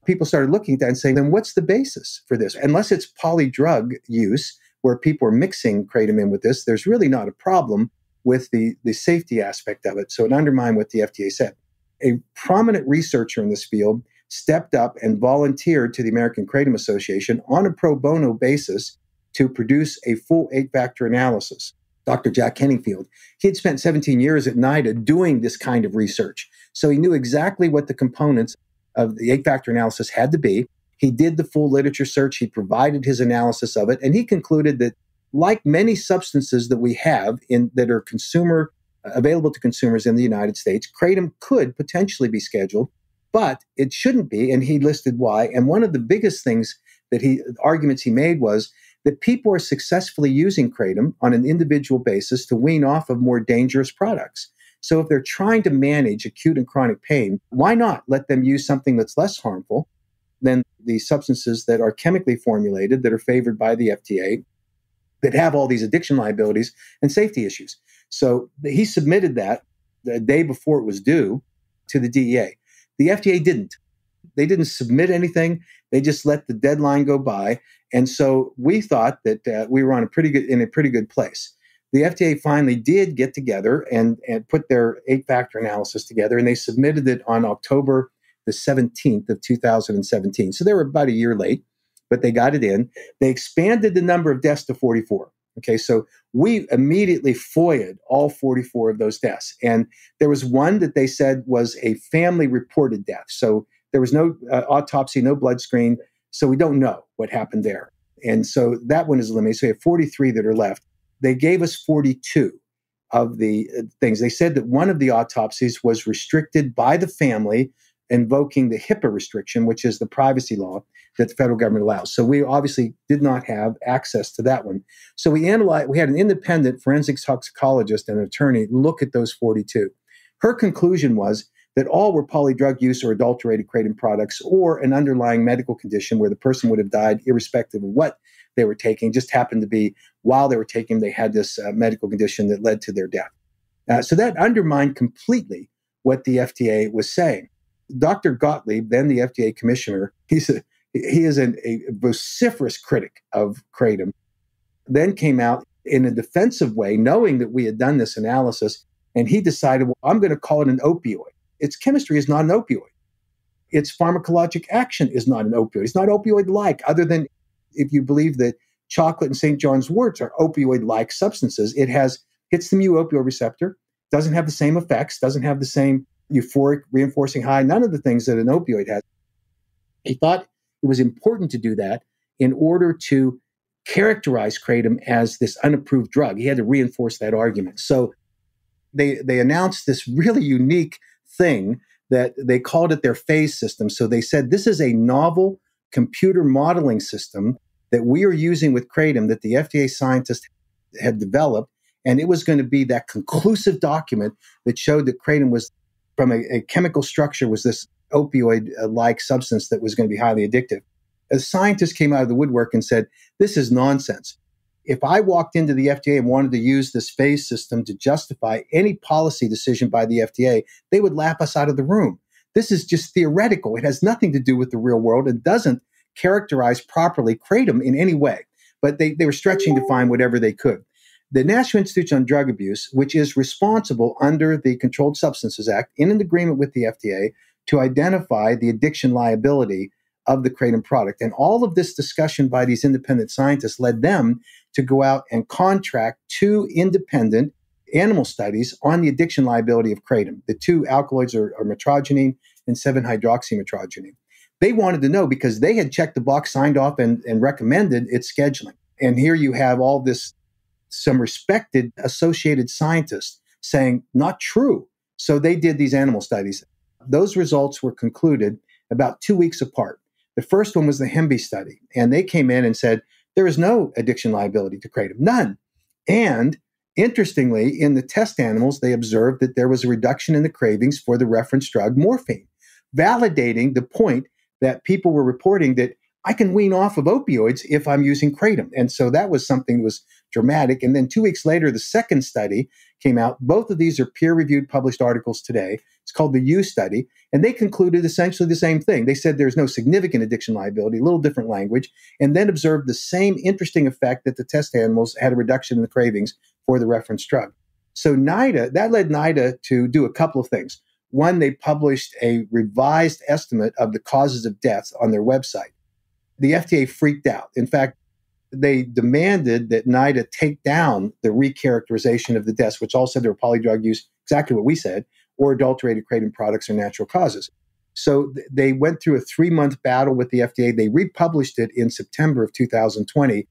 people started looking at that and saying, then what's the basis for this? Unless it's polydrug use, where people are mixing Kratom in with this, there's really not a problem with the safety aspect of it. So it undermined what the FDA said. A prominent researcher in this field stepped up and volunteered to the American Kratom Association on a pro bono basis to produce a full 8-factor analysis. Dr. Jack Henningfield. He had spent 17 years at NIDA doing this kind of research. So he knew exactly what the components of the 8-factor analysis had to be. He did the full literature search. He provided his analysis of it. And he concluded that, like many substances that we have that are consumer available to consumers in the United States, Kratom could potentially be scheduled, but it shouldn't be. And he listed why. And one of the biggest things that arguments he made was that people are successfully using Kratom on an individual basis to wean off of more dangerous products. So if they're trying to manage acute and chronic pain, why not let them use something that's less harmful than the substances that are chemically formulated, that are favored by the FDA, that have all these addiction liabilities and safety issues. So he submitted that the day before it was due to the DEA. The FDA didn't. They didn't submit anything. They just let the deadline go by. And so we thought that we were in a pretty good place. The FDA finally did get together and put their 8-factor analysis together, and they submitted it on October the 17th of 2017. So they were about a year late, but they got it in. They expanded the number of deaths to 44. Okay, so we immediately FOIA'd all 44 of those deaths. And there was one that they said was a family-reported death. So there was no autopsy, no blood screen. So we don't know what happened there. And so that one is eliminated. So we have 43 that are left. They gave us 42 of the things. They said that one of the autopsies was restricted by the family, invoking the HIPAA restriction, which is the privacy law that the federal government allows. So we obviously did not have access to that one. So we analyzed, we had an independent forensic toxicologist and attorney look at those 42. Her conclusion was that all were polydrug use or adulterated kratom products or an underlying medical condition where the person would have died irrespective of what they were taking. Just happened to be while they were taking, they had this medical condition that led to their death. So that undermined completely what the FDA was saying. Dr. Gottlieb, then the FDA commissioner, he is a vociferous critic of kratom, then came out in a defensive way, knowing that we had done this analysis, and he decided, well, I'm going to call it an opioid. Its chemistry is not an opioid. Its pharmacologic action is not an opioid. It's not opioid-like, other than if you believe that chocolate and St. John's wort are opioid-like substances. It hits the mu opioid receptor, doesn't have the same effects, doesn't have the same euphoric, reinforcing high, none of the things that an opioid has. He thought it was important to do that in order to characterize kratom as this unapproved drug. He had to reinforce that argument. So they announced this really unique thing that they called it their phase system. So they said, this is a novel computer modeling system that we are using with kratom that the FDA scientists had developed. And it was going to be that conclusive document that showed that kratom was, from a chemical structure, was this opioid-like substance that was going to be highly addictive. A scientist came out of the woodwork and said, this is nonsense. If I walked into the FDA and wanted to use this phase system to justify any policy decision by the FDA, they would laugh us out of the room. This is just theoretical. It has nothing to do with the real world and doesn't characterize properly kratom in any way. But they were stretching to find whatever they could. The National Institute on Drug Abuse, which is responsible under the Controlled Substances Act, in an agreement with the FDA, to identify the addiction liability of the kratom product. And all of this discussion by these independent scientists led them to go out and contract 2 independent animal studies on the addiction liability of kratom. The 2 alkaloids are mitragynine and 7-hydroxymitragynine. They wanted to know because they had checked the box, signed off, and recommended its scheduling. And here you have all this, some respected associated scientists saying, not true. So they did these animal studies. Those results were concluded about 2 weeks apart. The first one was the Hemby study, and they came in and said, there is no addiction liability to kratom, none. And interestingly, in the test animals, they observed that there was a reduction in the cravings for the reference drug morphine, validating the point that people were reporting that I can wean off of opioids if I'm using kratom. And so that was something that was dramatic. And then 2 weeks later, the second study came out. Both of these are peer-reviewed published articles today. It's called the U study. And they concluded essentially the same thing. They said there's no significant addiction liability, a little different language, and then observed the same interesting effect that the test animals had a reduction in the cravings for the reference drug. So NIDA, that led NIDA to do a couple of things. One, they published a revised estimate of the causes of death on their website. The FDA freaked out. In fact, they demanded that NIDA take down the recharacterization of the deaths, which all said they were polydrug use, exactly what we said, or adulterated kratom products or natural causes. So they went through a 3-month battle with the FDA. They republished it in September of 2020,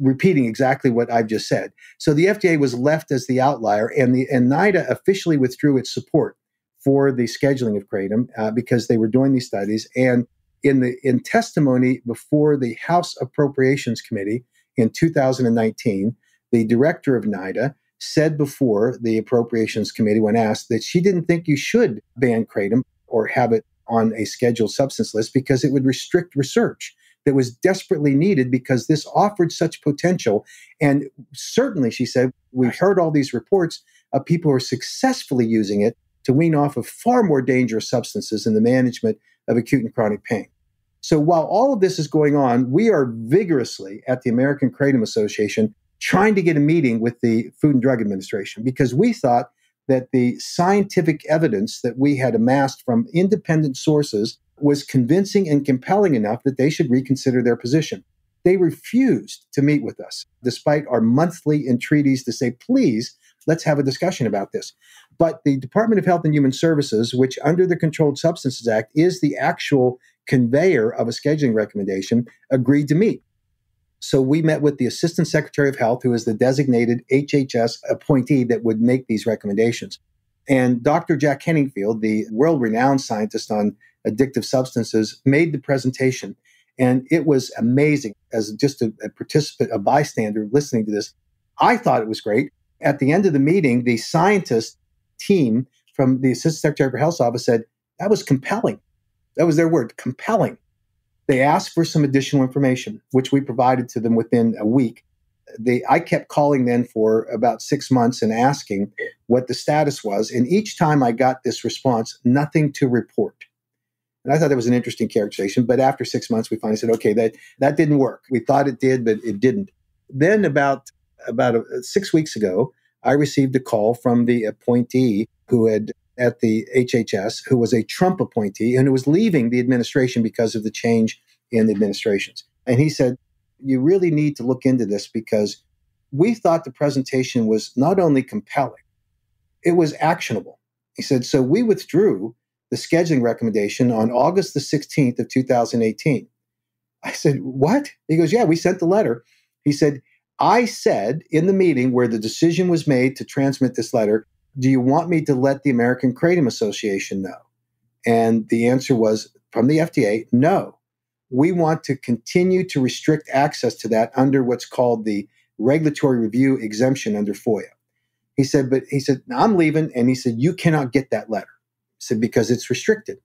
repeating exactly what I've just said. So the FDA was left as the outlier, and NIDA officially withdrew its support for the scheduling of kratom because they were doing these studies. And in testimony before the House Appropriations Committee in 2019, the director of NIDA said before the Appropriations Committee, when asked, that she didn't think you should ban kratom or have it on a scheduled substance list because it would restrict research that was desperately needed because this offered such potential. And certainly, she said, we heard all these reports of people who are successfully using it to wean off of far more dangerous substances in the management of acute and chronic pain. So while all of this is going on, we are vigorously at the American Kratom Association trying to get a meeting with the Food and Drug Administration, because we thought that the scientific evidence that we had amassed from independent sources was convincing and compelling enough that they should reconsider their position. They refused to meet with us, despite our monthly entreaties to say, please, let's have a discussion about this. But the Department of Health and Human Services, which under the Controlled Substances Act is the actual conveyor of a scheduling recommendation, agreed to meet. So we met with the Assistant Secretary of Health, who is the designated HHS appointee that would make these recommendations. And Dr. Jack Henningfield, the world-renowned scientist on addictive substances, made the presentation. And it was amazing. As just a participant, a bystander listening to this, I thought it was great. At the end of the meeting, the scientist team from the Assistant Secretary for Health's office said, that was compelling. That was their word, compelling. They asked for some additional information, which we provided to them within a week. I kept calling then for about 6 months and asking what the status was. And each time I got this response, nothing to report. And I thought that was an interesting characterization. But after 6 months, we finally said, okay, that didn't work. We thought it did, but it didn't. Then about 6 weeks ago, I received a call from the appointee who had at the HHS, who was a Trump appointee and who was leaving the administration because of the change in the administrations. And he said, you really need to look into this, because we thought the presentation was not only compelling, it was actionable. He said, so we withdrew the scheduling recommendation on August the 16th of 2018. I said, what? He goes, yeah, we sent the letter. He said, I said in the meeting where the decision was made to transmit this letter, do you want me to let the American Kratom Association know? And the answer was from the FDA, no. We want to continue to restrict access to that under what's called the regulatory review exemption under FOIA. He said, I'm leaving. And he said, you cannot get that letter. He said, because it's restricted.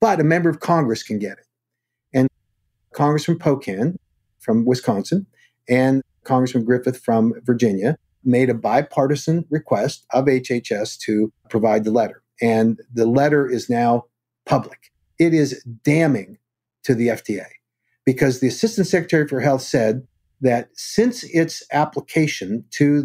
But a member of Congress can get it. And Congressman Pocan from Wisconsin and Congressman Griffith from Virginia made a bipartisan request of HHS to provide the letter. And the letter is now public. It is damning to the FDA, because the Assistant Secretary for Health said that since its application to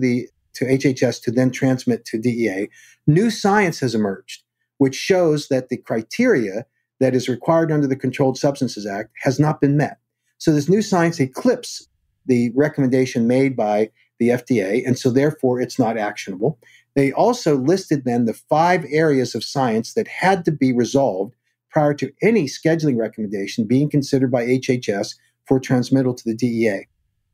HHS to then transmit to DEA, new science has emerged, which shows that the criteria that is required under the Controlled Substances Act has not been met. So this new science eclipses the recommendation made by the FDA, and so therefore it's not actionable. They also listed then the 5 areas of science that had to be resolved prior to any scheduling recommendation being considered by HHS for transmittal to the DEA.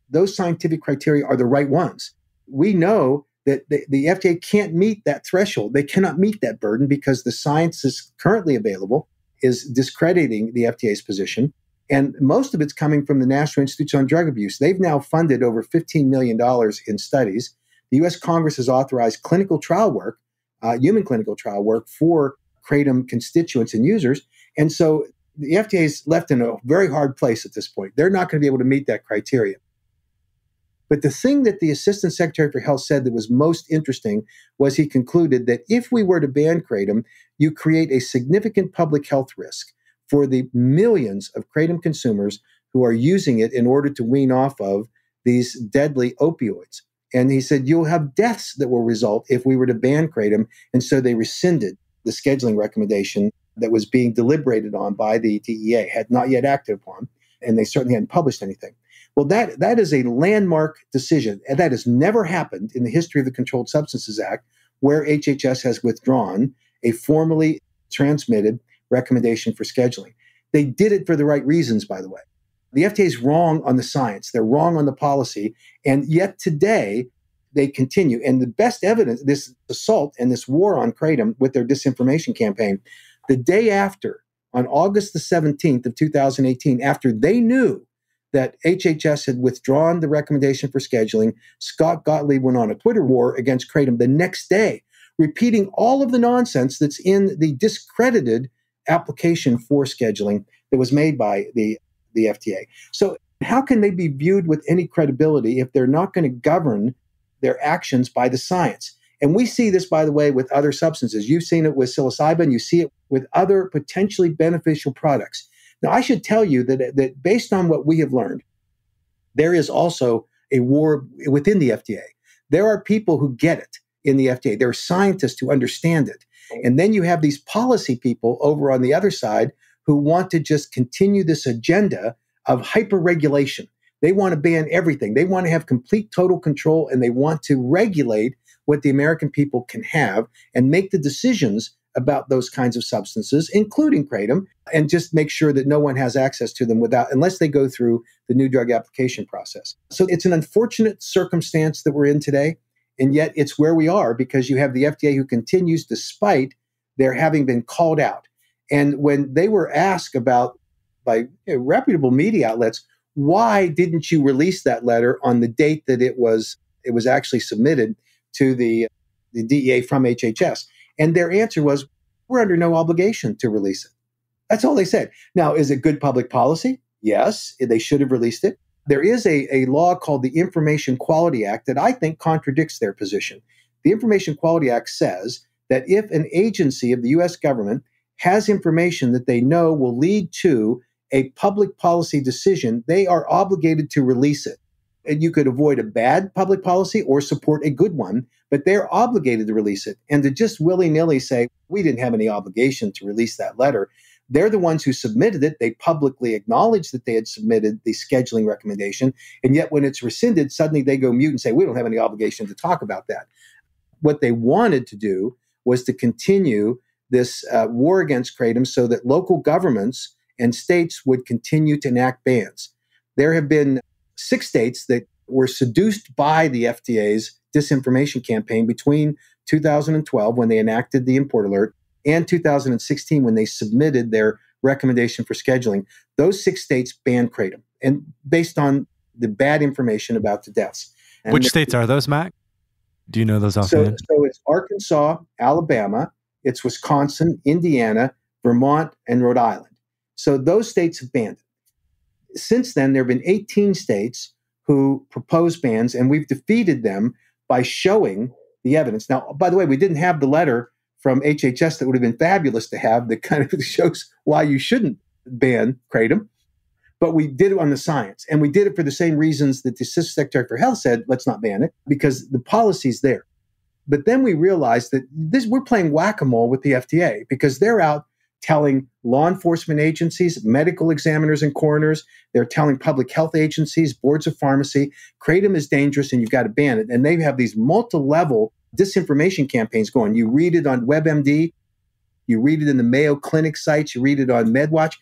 Those scientific criteria are the right ones. We know that the FDA can't meet that threshold. They cannot meet that burden because the science is currently available is discrediting the FDA's position. And most of it's coming from the National Institutes on Drug Abuse. They've now funded over $15 million in studies. The U.S. Congress has authorized clinical trial work, human clinical trial work for Kratom constituents and users. And so the FDA is left in a very hard place at this point. They're not going to be able to meet that criteria. But the thing that the Assistant Secretary for Health said that was most interesting was he concluded that if we were to ban Kratom, you create a significant public health risk for the millions of Kratom consumers who are using it in order to wean off of these deadly opioids. And he said, you'll have deaths that will result if we were to ban Kratom. And so they rescinded the scheduling recommendation that was being deliberated on by the DEA, had not yet acted upon, and they certainly hadn't published anything. Well, that is a landmark decision, and that has never happened in the history of the Controlled Substances Act, where HHS has withdrawn a formally transmitted recommendation for scheduling. They did it for the right reasons, by the way. The FDA is wrong on the science. They're wrong on the policy. And yet today, they continue. And the best evidence, this assault and this war on Kratom with their disinformation campaign, the day after, on August the 17th of 2018, after they knew that HHS had withdrawn the recommendation for scheduling, Scott Gottlieb went on a Twitter war against Kratom the next day, repeating all of the nonsense that's in the discredited application for scheduling that was made by the FDA. So how can they be viewed with any credibility if they're not going to govern their actions by the science? And we see this, by the way, with other substances. You've seen it with psilocybin. You see it with other potentially beneficial products. Now, I should tell you that based on what we have learned, there is also a war within the FDA. There are people who get it in the FDA. There are scientists who understand it. And then you have these policy people over on the other side who want to just continue this agenda of hyper-regulation. They want to ban everything. They want to have complete total control, and they want to regulate what the American people can have and make the decisions about those kinds of substances, including kratom, and just make sure that no one has access to them unless they go through the new drug application process. So it's an unfortunate circumstance that we're in today, and yet it's where we are because you have the FDA who continues despite their having been called out. And when they were asked about by reputable media outlets, why didn't you release that letter on the date that it was actually submitted to the DEA from HHS? And their answer was, we're under no obligation to release it. That's all they said. Now, is it good public policy? Yes, they should have released it. There is a law called the Information Quality Act that I think contradicts their position. The Information Quality Act says that if an agency of the U.S. government has information that they know will lead to a public policy decision, they are obligated to release it. And you could avoid a bad public policy or support a good one, but they're obligated to release it. And to just willy-nilly say, we didn't have any obligation to release that letter, they're the ones who submitted it. They publicly acknowledged that they had submitted the scheduling recommendation. And yet when it's rescinded, suddenly they go mute and say, we don't have any obligation to talk about that. What they wanted to do was to continue this war against kratom so that local governments and states would continue to enact bans. There have been 6 states that were seduced by the FDA's disinformation campaign between 2012, when they enacted the import alert, and 2016, when they submitted their recommendation for scheduling. Those 6 states banned kratom, and based on the bad information about the deaths. Which states are those, Mac? Do you know those offhand? So it's Arkansas, Alabama, it's Wisconsin, Indiana, Vermont, and Rhode Island. So those states have banned it. Since then, there have been 18 states who proposed bans, and we've defeated them by showing the evidence. Now, by the way, we didn't have the letter from HHS that would have been fabulous to have that kind of shows why you shouldn't ban kratom, but we did it on the science. And we did it for the same reasons that the Assistant Secretary for Health said, let's not ban it, because the policy's there. But then we realized that we're playing whack-a-mole with the FDA because they're out telling law enforcement agencies, medical examiners and coroners, they're telling public health agencies, boards of pharmacy, kratom is dangerous and you've got to ban it. And they have these multi-level disinformation campaigns going. You read it on WebMD, you read it in the Mayo Clinic sites, you read it on MedWatch.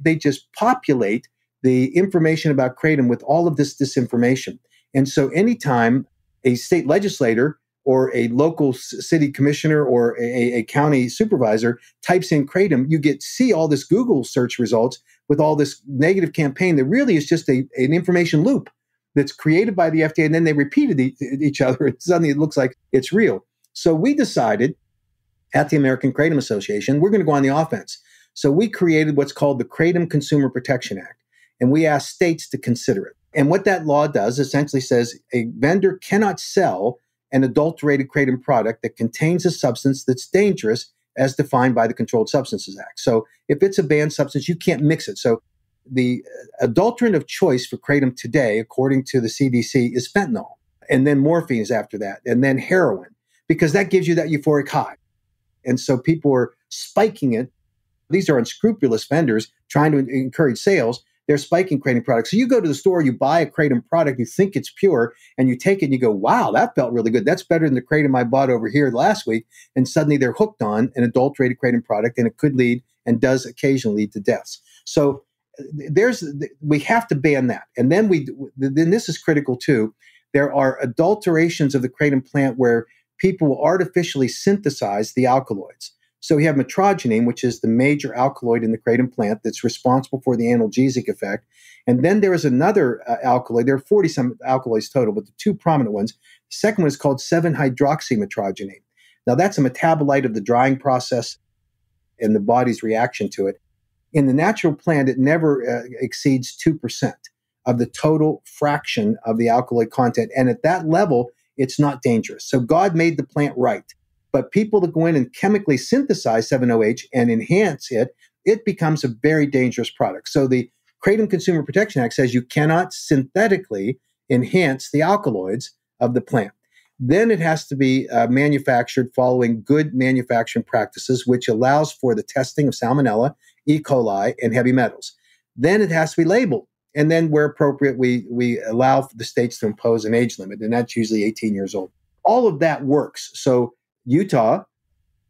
They just populate the information about kratom with all of this disinformation. And so anytime a state legislator or a local city commissioner or a county supervisor types in kratom, you see all this Google search results with all this negative campaign that really is just an information loop that's created by the FDA, and then they repeat it each other, and suddenly it looks like it's real. So we decided at the American Kratom Association, we're going to go on the offense. So we created what's called the Kratom Consumer Protection Act, and we asked states to consider it. And what that law does essentially says a vendor cannot sell an adulterated kratom product that contains a substance that's dangerous as defined by the Controlled Substances Act. So if it's a banned substance, you can't mix it. So the adulterant of choice for kratom today, according to the CDC, is fentanyl. And then morphine is after that. And then heroin, because that gives you that euphoric high. And so people are spiking it. These are unscrupulous vendors trying to encourage sales. They're spiking kratom products. So you go to the store, you buy a kratom product, you think it's pure, and you take it and you go, wow, that felt really good. That's better than the kratom I bought over here last week. And suddenly they're hooked on an adulterated kratom product, and it could lead and does occasionally lead to deaths. So we have to ban that. And then this is critical too. There are adulterations of the kratom plant where people artificially synthesize the alkaloids. So you have mitragynine, which is the major alkaloid in the kratom plant that's responsible for the analgesic effect. And then there is another alkaloid. There are 40-some alkaloids total, but the two prominent ones. The second one is called 7-hydroxymitragynine. Now, that's a metabolite of the drying process and the body's reaction to it. In the natural plant, it never exceeds 2% of the total fraction of the alkaloid content. And at that level, it's not dangerous. So God made the plant right. But people that go in and chemically synthesize 7-OH and enhance it it becomes a very dangerous product. So the Kratom Consumer Protection Act says you cannot synthetically enhance the alkaloids of the plant. Then it has to be manufactured following good manufacturing practices, which allows for the testing of salmonella, E. coli, and heavy metals. Then it has to be labeled. And then where appropriate, we allow the states to impose an age limit, and that's usually 18 years old. All of that works. So Utah,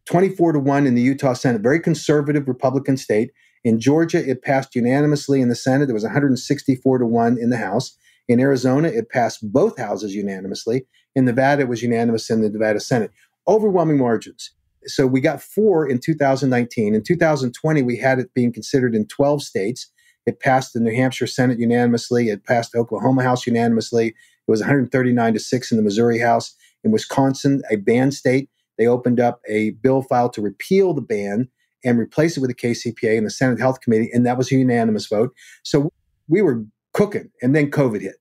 24-1 in the Utah Senate, very conservative Republican state. In Georgia, it passed unanimously in the Senate. It was 164-1 in the House. In Arizona, it passed both houses unanimously. In Nevada, it was unanimous in the Nevada Senate. Overwhelming margins. So we got 4 in 2019. In 2020, we had it being considered in 12 states. It passed the New Hampshire Senate unanimously. It passed the Oklahoma House unanimously. It was 139-6 in the Missouri House. In Wisconsin, a ban state, they opened up a bill file to repeal the ban and replace it with a KCPA in the Senate Health Committee, and that was a unanimous vote. So we were cooking, and then COVID hit,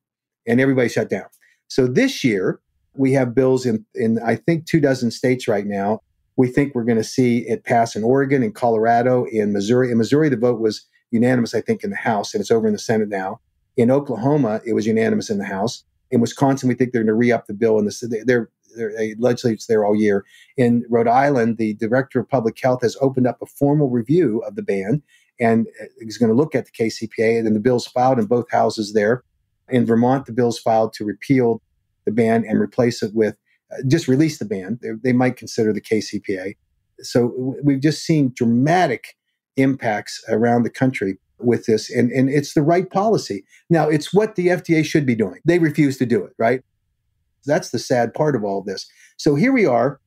and everybody shut down. So this year, we have bills in I think, 24 states right now. We think we're going to see it pass in Oregon, in Colorado, in Missouri. In Missouri, the vote was unanimous, I think, in the House, and it's over in the Senate now. In Oklahoma, it was unanimous in the House. In Wisconsin, we think they're going to re-up the bill, and the legislature's there all year. In Rhode Island, the Director of Public Health has opened up a formal review of the ban and is going to look at the KCPA, and then the bill's filed in both houses there. In Vermont, the bill's filed to repeal the ban and replace it with, just release the ban. They might consider the KCPA. So we've just seen dramatic impacts around the country with this, and it's the right policy. Now, it's what the FDA should be doing. They refuse to do it, right? That's the sad part of all this. So here we are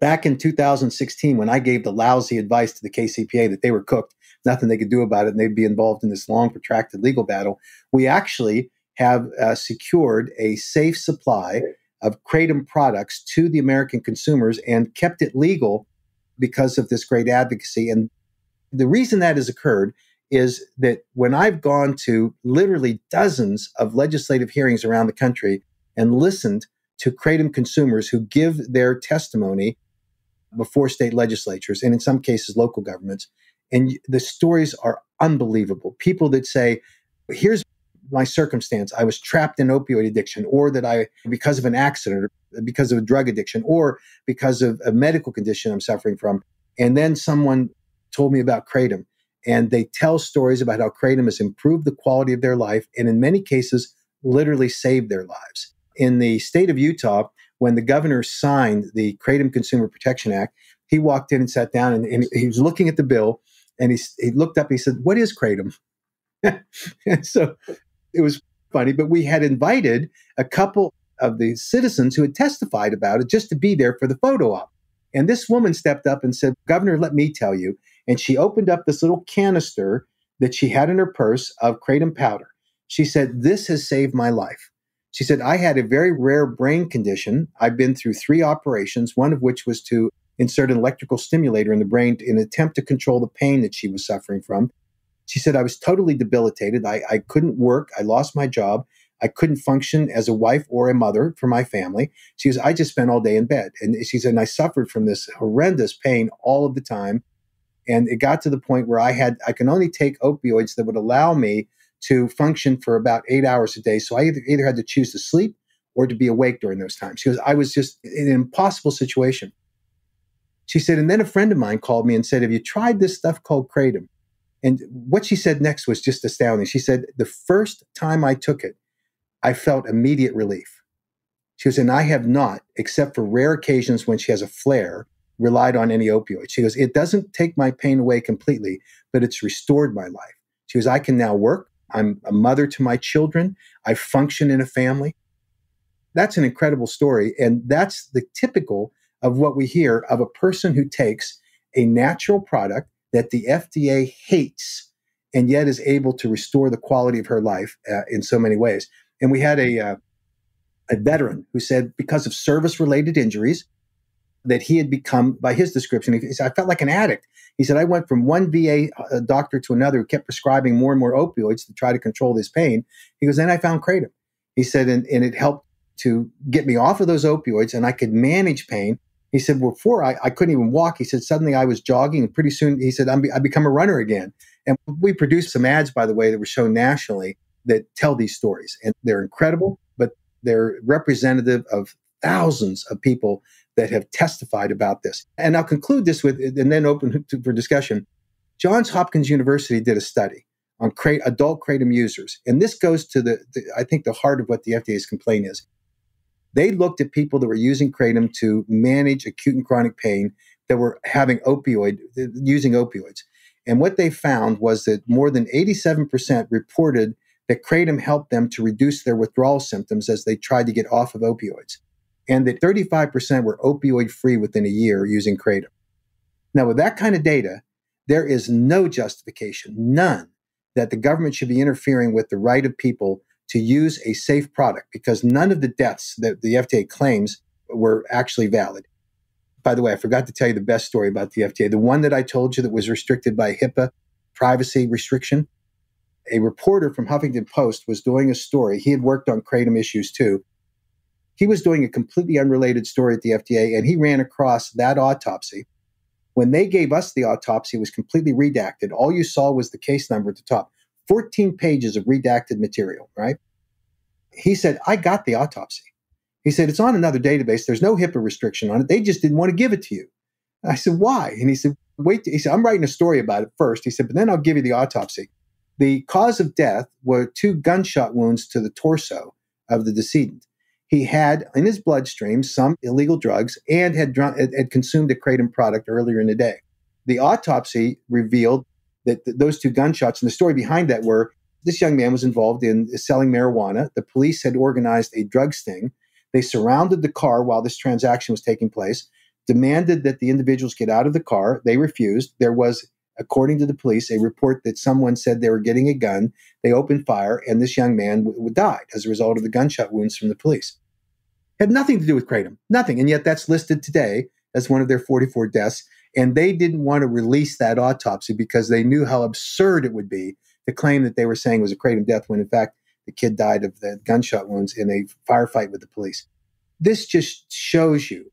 back in 2016 when I gave the lousy advice to the KCPA that they were cooked, nothing they could do about it, and they'd be involved in this long, protracted legal battle. We actually have secured a safe supply of Kratom products to the American consumers and kept it legal because of this great advocacy. And the reason that has occurred is that when I've gone to literally dozens of legislative hearings around the country and listened to Kratom consumers who give their testimony before state legislatures and in some cases local governments, and the stories are unbelievable. People that say, here's my circumstance, I was trapped in opioid addiction, or that I, because of an accident, or because of a drug addiction, or because of a medical condition I'm suffering from. And then someone told me about Kratom. And they tell stories about how Kratom has improved the quality of their life and in many cases, literally saved their lives. In the state of Utah, when the governor signed the Kratom Consumer Protection Act, he walked in and sat down and he was looking at the bill and he looked up and he said, "What is Kratom?" And so it was funny, but we had invited a couple of the citizens who had testified about it just to be there for the photo op. And this woman stepped up and said, "Governor, let me tell you." And she opened up this little canister that she had in her purse of Kratom powder. She said, "This has saved my life." She said, "I had a very rare brain condition. I've been through 3 operations, one of which was to insert an electrical stimulator in the brain in an attempt to control the pain that she was suffering from." She said, "I was totally debilitated. I couldn't work. I lost my job. I couldn't function as a wife or a mother for my family." She says, "I just spent all day in bed." And she said, "And I suffered from this horrendous pain all of the time. And it got to the point where I can only take opioids that would allow me to function for about 8 hours a day. So I either had to choose to sleep or to be awake during those times." She goes, "I was just in an impossible situation." She said, "And then a friend of mine called me and said, 'Have you tried this stuff called Kratom?'" And what she said next was just astounding. She said, "The first time I took it, I felt immediate relief." She goes, "And I have not, except for rare occasions when she has a flare, relied on any opioid." She goes, "It doesn't take my pain away completely, but it's restored my life." She goes, "I can now work. I'm a mother to my children. I function in a family." That's an incredible story. And that's the typical of what we hear of a person who takes a natural product that the FDA hates and yet is able to restore the quality of her life in so many ways. And we had a veteran who said because of service-related injuries that he had become, by his description, he said, "I felt like an addict." He said, "I went from one VA doctor to another who kept prescribing more and more opioids to try to control this pain." He goes, "Then I found Kratom." He said, and it helped to get me off of those opioids and I could manage pain. He said, well, before I couldn't even walk. He said, suddenly I was jogging, and pretty soon, he said, I become a runner again. And we produced some ads, by the way, that were shown nationally that tell these stories. And they're incredible, but they're representative of thousands of people that have testified about this. And I'll conclude this with, and then open for discussion. Johns Hopkins University did a study on adult Kratom users. And this goes to I think, the heart of what the FDA's complaint is. They looked at people that were using Kratom to manage acute and chronic pain that were using opioids. And what they found was that more than 87% reported that Kratom helped them to reduce their withdrawal symptoms as they tried to get off of opioids. And that 35% were opioid-free within a year using Kratom. Now, with that kind of data, there is no justification, none, that the government should be interfering with the right of people to use a safe product, because none of the deaths that the FDA claims were actually valid. By the way, I forgot to tell you the best story about the FDA, the one that I told you that was restricted by HIPAA privacy restriction. A reporter from Huffington Post was doing a story. He had worked on Kratom issues too. He was doing a completely unrelated story at the FDA, and he ran across that autopsy. When they gave us the autopsy, it was completely redacted. All you saw was the case number at the top. 14 pages of redacted material, right? He said, I got the autopsy. He said, it's on another database. There's no HIPAA restriction on it. They just didn't want to give it to you. I said, why? And he said, wait. He said, I'm writing a story about it first. He said, but then I'll give you the autopsy. The cause of death were 2 gunshot wounds to the torso of the decedent. He had in his bloodstream some illegal drugs and had consumed a Kratom product earlier in the day. The autopsy revealed that those 2 gunshots, and the story behind that were, this young man was involved in selling marijuana. The police had organized a drug sting. They surrounded the car while this transaction was taking place, demanded that the individuals get out of the car. They refused. There was, according to the police, a report that someone said they were getting a gun. They opened fire, and this young man died as a result of the gunshot wounds from the police. It had nothing to do with Kratom, nothing. And yet that's listed today as one of their 44 deaths. And they didn't want to release that autopsy because they knew how absurd it would be to claim that they were saying it was a Kratom death when, in fact, the kid died of the gunshot wounds in a firefight with the police. This just shows you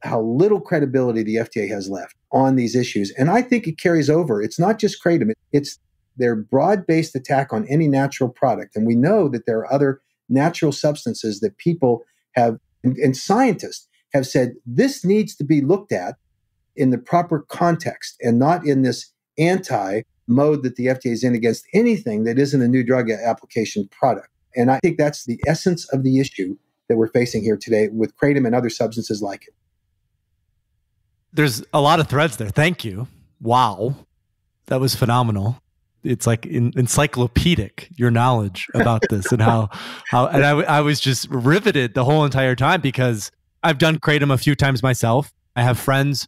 how little credibility the FDA has left on these issues. And I think it carries over. It's not just Kratom. It's their broad-based attack on any natural product. And we know that there are other natural substances that people have, and scientists have said, this needs to be looked at in the proper context and not in this anti-mode that the FDA is in against anything that isn't a new drug application product. And I think that's the essence of the issue that we're facing here today with Kratom and other substances like it. There's a lot of threads there. Thank you. Wow. That was phenomenal. It's like encyclopedic, your knowledge about this and how and I was just riveted the whole entire time because I've done Kratom a few times myself. I have friends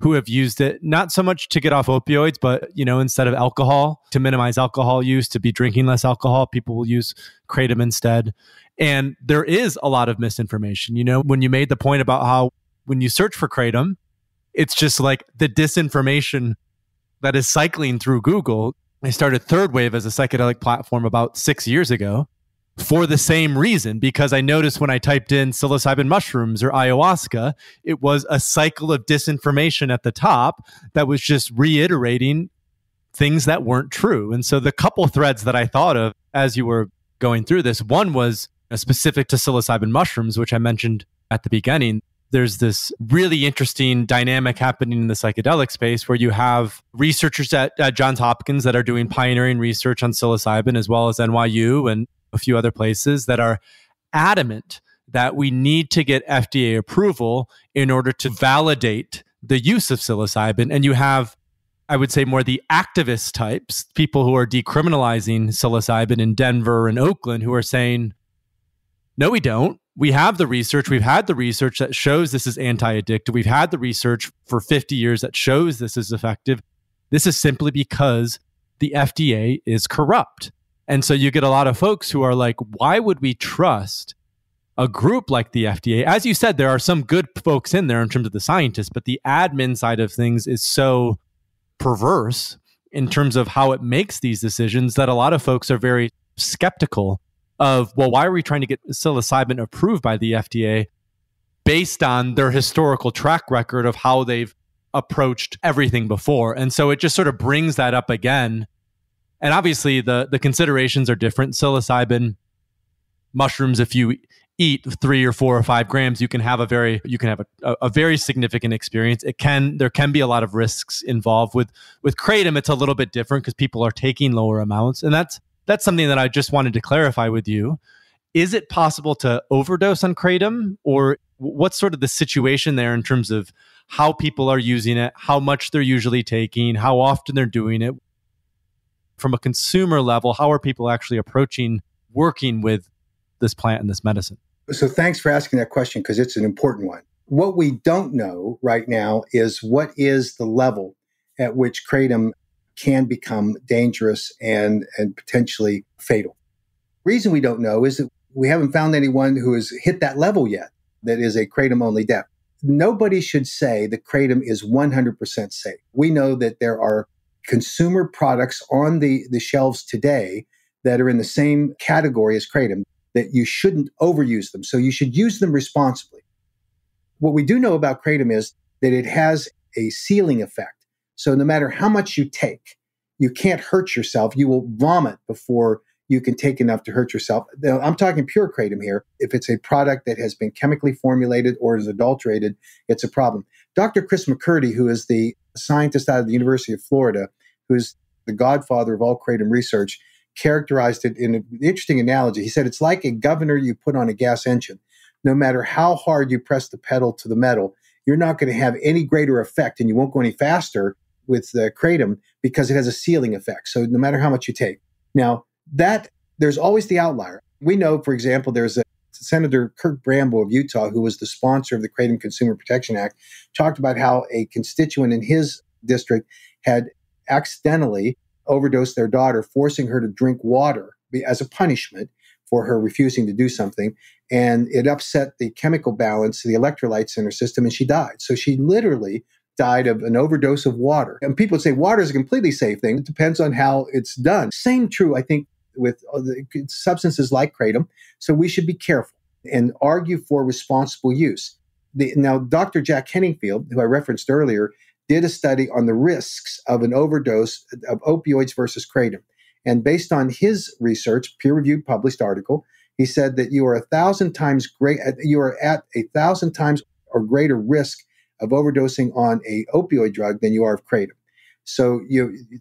who have used it, not so much to get off opioids, but instead of alcohol, to minimize alcohol use, to be drinking less alcohol, people will use Kratom instead. And there is a lot of misinformation. When you made the point about how when you search for Kratom, it's just like the disinformation that is cycling through Google. I started Third Wave as a psychedelic platform about 6 years ago for the same reason, because I noticed when I typed in psilocybin mushrooms or ayahuasca, it was a cycle of disinformation at the top that was just reiterating things that weren't true. And so the couple threads that I thought of as you were going through this, one was specific to psilocybin mushrooms, which I mentioned at the beginning. There's this really interesting dynamic happening in the psychedelic space where you have researchers at Johns Hopkins that are doing pioneering research on psilocybin, as well as NYU and a few other places, that are adamant that we need to get FDA approval in order to validate the use of psilocybin. And you have, I would say, more the activist types, people who are decriminalizing psilocybin in Denver and Oakland, who are saying, no, we don't. We have the research. We've had the research that shows this is anti-addictive. We've had the research for 50 years that shows this is effective. This is simply because the FDA is corrupt. And so you get a lot of folks who are like, why would we trust a group like the FDA? As you said, there are some good folks in there in terms of the scientists, but the admin side of things is so perverse in terms of how it makes these decisions that a lot of folks are very skeptical of, well, why are we trying to get psilocybin approved by the FDA based on their historical track record of how they've approached everything before. And so it just sort of brings that up again. And obviously the considerations are different. Psilocybin mushrooms, if you eat 3 or 4 or 5 grams, you can have a very significant experience. There can be a lot of risks involved. With Kratom, it's a little bit different because people are taking lower amounts. And that's something that I just wanted to clarify with you. Is it possible to overdose on Kratom, or what's sort of the situation there in terms of how people are using it, how much they're usually taking, how often they're doing it? From a consumer level, how are people actually approaching working with this plant and this medicine? So thanks for asking that question, because it's an important one. What we don't know right now is what is the level at which Kratom can become dangerous and potentially fatal. Reason we don't know is that we haven't found anyone who has hit that level yet that is a Kratom-only death. Nobody should say that Kratom is 100% safe. We know that there are consumer products on the shelves today that are in the same category as Kratom, that you shouldn't overuse them. So you should use them responsibly. What we do know about Kratom is that it has a sealing effect. So no matter how much you take, you can't hurt yourself. You will vomit before you can take enough to hurt yourself. Now, I'm talking pure Kratom here. If it's a product that has been chemically formulated or is adulterated, it's a problem. Dr. Chris McCurdy, who is the scientist out of the University of Florida, who's the godfather of all Kratom research, characterized it in an interesting analogy. He said, it's like a governor you put on a gas engine. No matter how hard you press the pedal to the metal, you're not going to have any greater effect, and you won't go any faster with the Kratom because it has a sealing effect. So no matter how much you take. Now, that there's always the outlier. We know, for example, there's a Senator Kirk Bramble of Utah, who was the sponsor of the Kratom Consumer Protection Act, talked about how a constituent in his district had accidentally overdosed their daughter, forcing her to drink water as a punishment for her refusing to do something. And it upset the chemical balance, the electrolytes in her system, and she died. So she literally died of an overdose of water. And people would say water is a completely safe thing. It depends on how it's done. Same true, I think, with substances like Kratom. So we should be careful and argue for responsible use. Now, Dr. Jack Henningfield, who I referenced earlier, did a study on the risks of an overdose of opioids versus Kratom. And based on his research, peer-reviewed published article, he said that you are at a thousand times or greater risk of overdosing on a opioid drug than you are of Kratom. So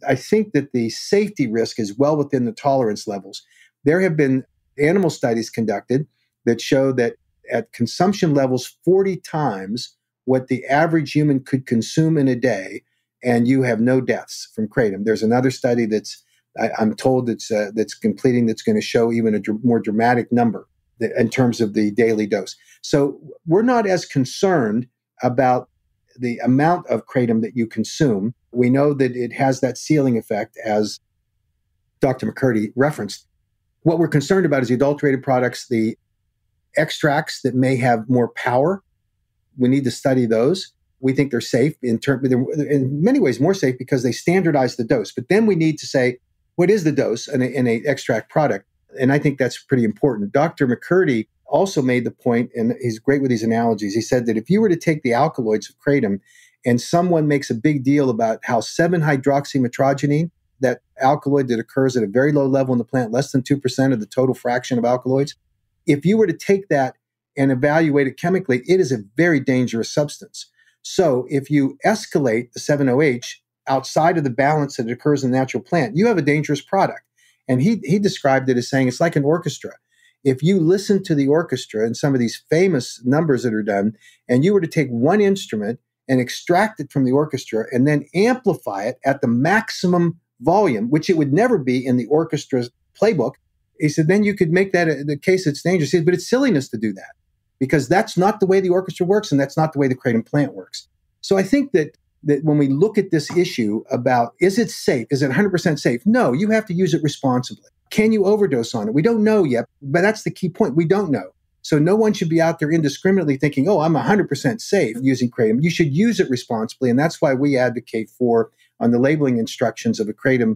I think that the safety risk is well within the tolerance levels. There have been animal studies conducted that show that at consumption levels 40 times what the average human could consume in a day, and you have no deaths from Kratom. There's another study that's going to show even a more dramatic number in terms of the daily dose. So we're not as concerned about the amount of Kratom that you consume. We know that it has that sealing effect, as Dr. McCurdy referenced. What we're concerned about is the adulterated products, the extracts that may have more power. We need to study those. We think they're safe. They're in many ways more safe because they standardize the dose. But then we need to say, what is the dose in an extract product? And I think that's pretty important. Dr. McCurdy also made the point, and he's great with these analogies. He said that if you were to take the alkaloids of Kratom and someone makes a big deal about how 7-hydroxymitragynine, that alkaloid that occurs at a very low level in the plant, less than 2% of the total fraction of alkaloids, if you were to take that and evaluate it chemically, it is a very dangerous substance. So if you escalate the 7-OH outside of the balance that occurs in the natural plant, you have a dangerous product. And he described it as saying it's like an orchestra. If you listen to the orchestra and some of these famous numbers that are done, and you were to take one instrument and extract it from the orchestra and then amplify it at the maximum volume, which it would never be in the orchestra's playbook, he said, then you could make that the case it's dangerous. He said, but it's silliness to do that, because that's not the way the orchestra works, and that's not the way the Kratom plant works. So I think that when we look at this issue about, is it safe? Is it 100% safe? No, you have to use it responsibly. Can you overdose on it? We don't know yet, but that's the key point. We don't know. So no one should be out there indiscriminately thinking, oh, I'm 100% safe using Kratom. You should use it responsibly, and that's why we advocate for, on the labeling instructions of a Kratom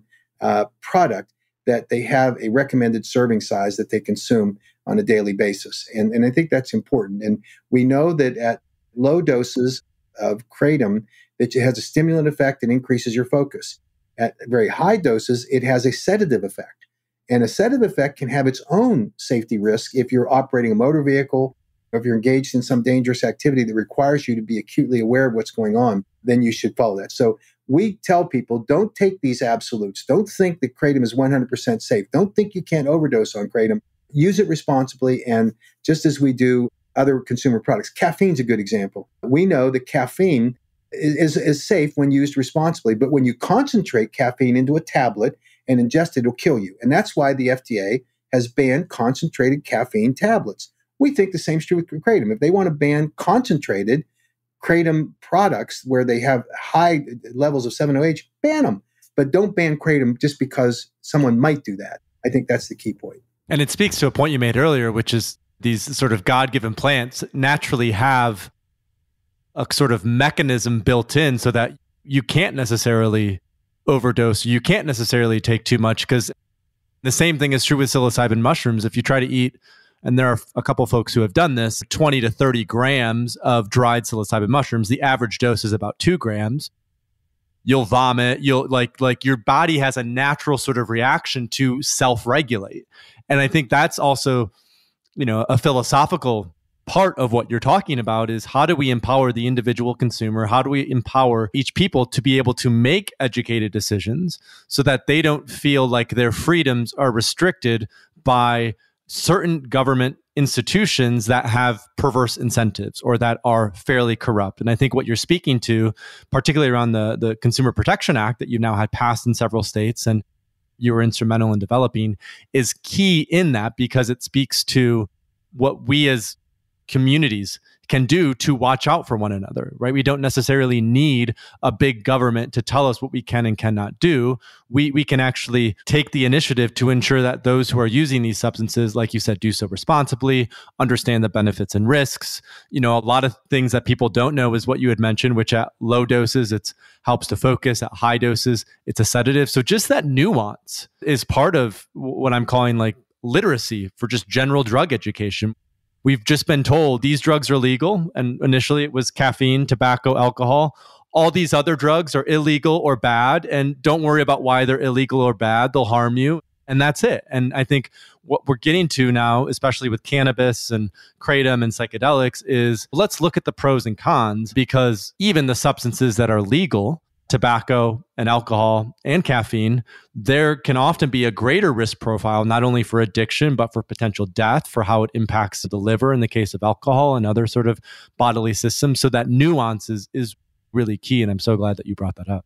product, that they have a recommended serving size that they consume on a daily basis. And I think that's important. And we know that at low doses of kratom, that it has a stimulant effect and increases your focus. At very high doses, it has a sedative effect. And a sedative effect can have its own safety risk if you're operating a motor vehicle, or if you're engaged in some dangerous activity that requires you to be acutely aware of what's going on, then you should follow that. So we tell people, don't take these absolutes. Don't think that kratom is 100% safe. Don't think you can't overdose on kratom. Use it responsibly, and just as we do other consumer products. Caffeine's a good example. We know that caffeine is safe when used responsibly, but when you concentrate caffeine into a tablet and ingest it, it'll kill you. And that's why the FDA has banned concentrated caffeine tablets. We think the same's true with kratom. If they want to ban concentrated kratom products where they have high levels of 7-OH, ban them. But don't ban kratom just because someone might do that. I think that's the key point. And it speaks to a point you made earlier, which is these sort of God-given plants naturally have a sort of mechanism built in so that you can't necessarily overdose. You can't necessarily take too much, because the same thing is true with psilocybin mushrooms. If you try to eat, and there are a couple of folks who have done this, 20 to 30 grams of dried psilocybin mushrooms, the average dose is about 2 grams. You'll vomit. You'll like your body has a natural sort of reaction to self-regulate. And I think that's also, you know, a philosophical part of what you're talking about is, how do we empower the individual consumer? How do we empower each people to be able to make educated decisions so that they don't feel like their freedoms are restricted by certain government institutions that have perverse incentives or that are fairly corrupt? And I think what you're speaking to, particularly around the Consumer Protection Act that you now had passed in several states and you were instrumental in developing, is key in that, because it speaks to what we as communities can do to watch out for one another, right? We don't necessarily need a big government to tell us what we can and cannot do. We can actually take the initiative to ensure that those who are using these substances, like you said, do so responsibly, understand the benefits and risks. You know, a lot of things that people don't know is what you had mentioned, which at low doses, it helps to focus. At high doses, it's a sedative. So just that nuance is part of what I'm calling like literacy for just general drug education. We've just been told these drugs are legal. And initially it was caffeine, tobacco, alcohol. All these other drugs are illegal or bad. And don't worry about why they're illegal or bad. They'll harm you. And that's it. And I think what we're getting to now, especially with cannabis and kratom and psychedelics, is let's look at the pros and cons, because even the substances that are legal, tobacco and alcohol and caffeine, there can often be a greater risk profile, not only for addiction, but for potential death, for how it impacts the liver in the case of alcohol and other sort of bodily systems. So that nuance is really key. And I'm so glad that you brought that up.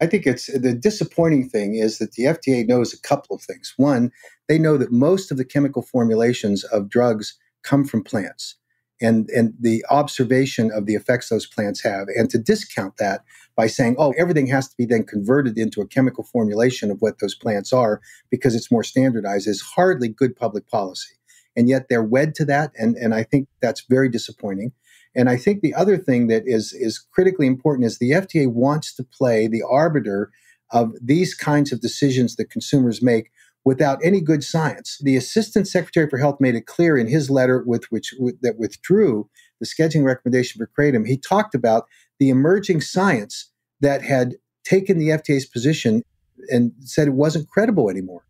I think it's the disappointing thing is that the FDA knows a couple of things. One, they know that most of the chemical formulations of drugs come from plants. And the observation of the effects those plants have, and to discount that by saying, oh, everything has to be then converted into a chemical formulation of what those plants are because it's more standardized, is hardly good public policy. And yet they're wed to that, and I think that's very disappointing. And I think the other thing that is critically important is the FDA wants to play the arbiter of these kinds of decisions that consumers make without any good science. The Assistant Secretary for Health made it clear in his letter that withdrew the scheduling recommendation for kratom. He talked about the emerging science that had taken the FDA's position and said it wasn't credible anymore.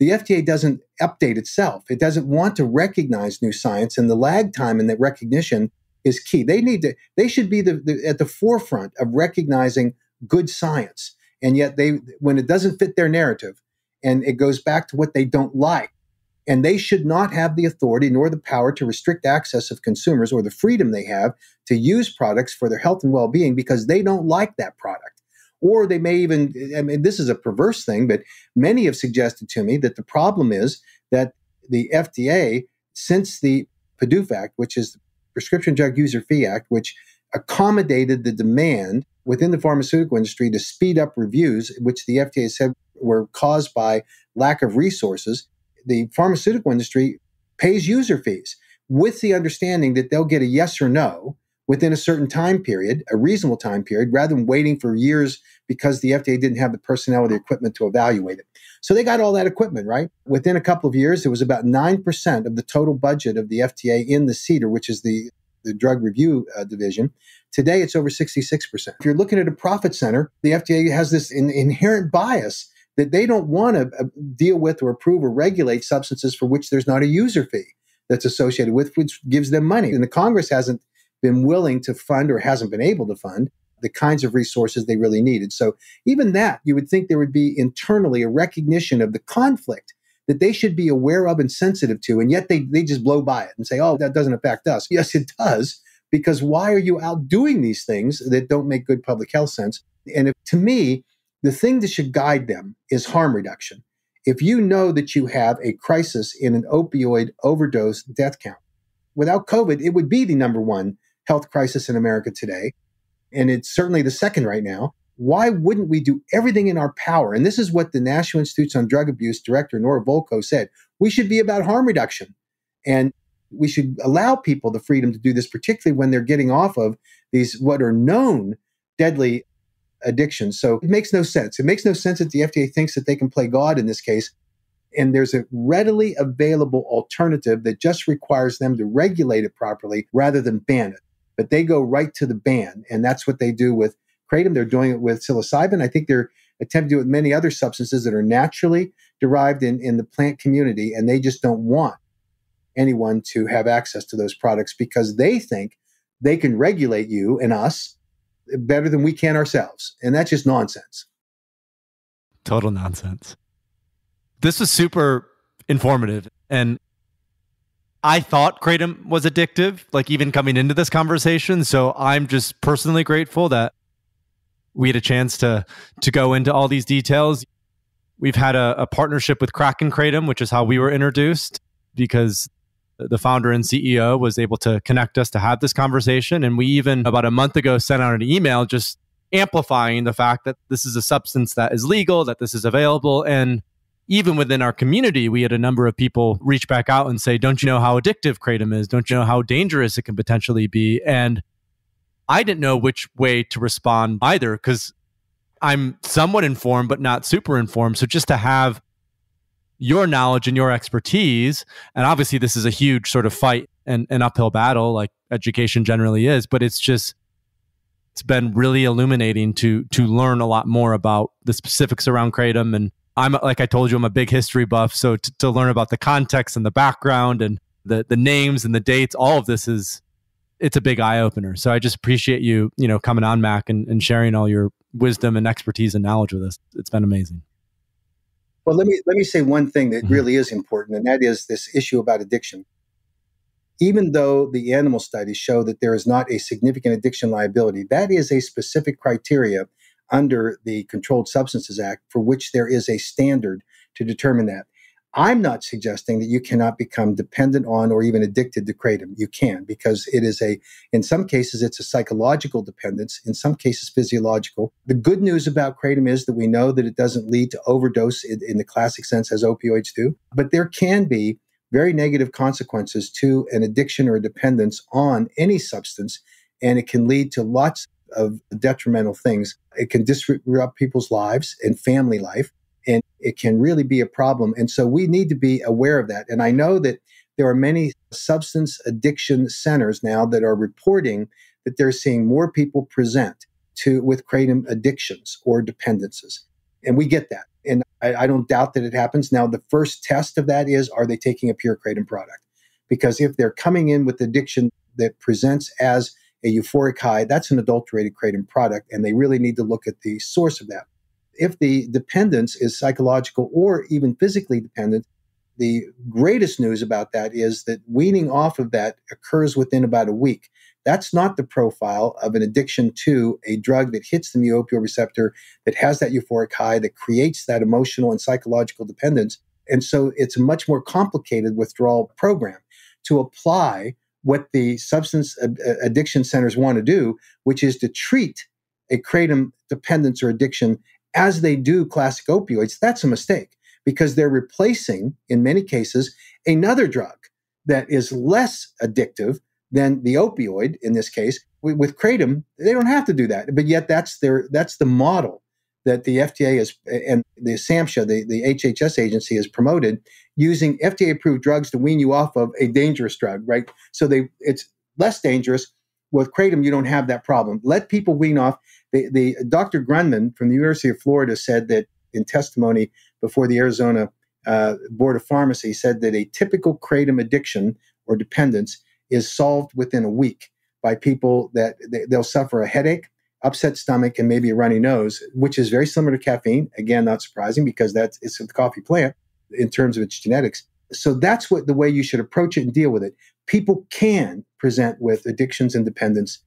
The FDA doesn't update itself. It doesn't want to recognize new science, and the lag time in that recognition is key. They should be at the forefront of recognizing good science, and yet when it doesn't fit their narrative, and it goes back to what they don't like. And they should not have the authority nor the power to restrict access of consumers or the freedom they have to use products for their health and well-being because they don't like that product. Or they may even, I mean, this is a perverse thing, but many have suggested to me that the problem is that the FDA, since the PDUFA Act, which is the Prescription Drug User Fee Act, which accommodated the demand within the pharmaceutical industry to speed up reviews, which the FDA said were caused by lack of resources, the pharmaceutical industry pays user fees with the understanding that they'll get a yes or no, within a certain time period, a reasonable time period, rather than waiting for years because the FDA didn't have the personnel or the equipment to evaluate it. So they got all that equipment, right? Within a couple of years, there was about 9% of the total budget of the FDA in the CDER, which is the drug review division. Today, it's over 66%. If you're looking at a profit center, the FDA has this inherent bias that they don't want to deal with or approve or regulate substances for which there's not a user fee that's associated with, which gives them money. And the Congress hasn't been willing to fund or hasn't been able to fund the kinds of resources they really needed. So even that, you would think there would be internally a recognition of the conflict that they should be aware of and sensitive to, and yet they just blow by it and say, oh, that doesn't affect us. Yes, it does, because why are you out doing these things that don't make good public health sense? And to me, the thing that should guide them is harm reduction. If you know that you have a crisis in an opioid overdose death count, without COVID, it would be the number one health crisis in America today, and it's certainly the second right now. Why wouldn't we do everything in our power? And this is what the National Institutes on Drug Abuse Director, Nora Volkow, said. We should be about harm reduction. And we should allow people the freedom to do this, particularly when they're getting off of these what are known deadly addictions. So it makes no sense. It makes no sense that the FDA thinks that they can play God in this case. And there's a readily available alternative that just requires them to regulate it properly rather than ban it. But they go right to the ban. And that's what they do with Kratom. They're doing it with psilocybin. I think they're attempting to do it with many other substances that are naturally derived in the plant community. And they just don't want anyone to have access to those products because they think they can regulate you and us better than we can ourselves. And that's just nonsense. Total nonsense. This is super informative. And I thought Kratom was addictive, like even coming into this conversation. So I'm just personally grateful that we had a chance to go into all these details. We've had a partnership with Kraken Kratom, which is how we were introduced, because the founder and CEO was able to connect us to have this conversation. And we even about a month ago sent out an email just amplifying the fact that this is a substance that is legal, that this is available. And even within our community, we had a number of people reach back out and say, don't you know how addictive Kratom is? Don't you know how dangerous it can potentially be? And I didn't know which way to respond either, because I'm somewhat informed, but not super informed. So just to have your knowledge and your expertise, and obviously this is a huge sort of fight and an uphill battle like education generally is, but it's just, it's been really illuminating to learn a lot more about the specifics around Kratom. And I'm, like I told you, I'm a big history buff. So to learn about the context and the background and the names and the dates, all of this is, it's a big eye opener. So I just appreciate you, you know, coming on, Mac, and sharing all your wisdom and expertise and knowledge with us. It's been amazing. Well, let me say one thing that really is important, and that is this issue about addiction. Even though the animal studies show that there is not a significant addiction liability, that is a specific criteria under the Controlled Substances Act for which there is a standard to determine that. I'm not suggesting that you cannot become dependent on or even addicted to Kratom. You can, because it is in some cases, it's a psychological dependence, in some cases, physiological. The good news about Kratom is that we know that it doesn't lead to overdose in the classic sense as opioids do, but there can be very negative consequences to an addiction or a dependence on any substance, and it can lead to lots of detrimental things. It can disrupt people's lives and family life, and it can really be a problem. And so we need to be aware of that. And I know that there are many substance addiction centers now that are reporting that they're seeing more people present with Kratom addictions or dependencies. And we get that. And I don't doubt that it happens. Now, the first test of that is, are they taking a pure Kratom product? Because if they're coming in with addiction that presents as a euphoric high, that's an adulterated Kratom product. And they really need to look at the source of that. If the dependence is psychological or even physically dependent, the greatest news about that is that weaning off of that occurs within about a week. That's not the profile of an addiction to a drug that hits the mu-opioid receptor, that has that euphoric high, that creates that emotional and psychological dependence. And so it's a much more complicated withdrawal program to apply what the substance addiction centers want to do, which is to treat a Kratom dependence or addiction as they do classic opioids. That's a mistake, because they're replacing, in many cases, another drug that is less addictive than the opioid in this case, with Kratom, they don't have to do that. But yet that's the model that the FDA is, and the SAMHSA, the HHS agency, has promoted, using FDA-approved drugs to wean you off of a dangerous drug, right? So it's less dangerous. With Kratom, you don't have that problem. Let people wean off. The Dr. Grundman from the University of Florida said that in testimony before the Arizona Board of Pharmacy, said that a typical Kratom addiction or dependence is solved within a week by people that they'll suffer a headache, upset stomach, and maybe a runny nose, which is very similar to caffeine. Again, not surprising, because it's the coffee plant in terms of its genetics. So that's the way you should approach it and deal with it. People can present with addictions and dependence,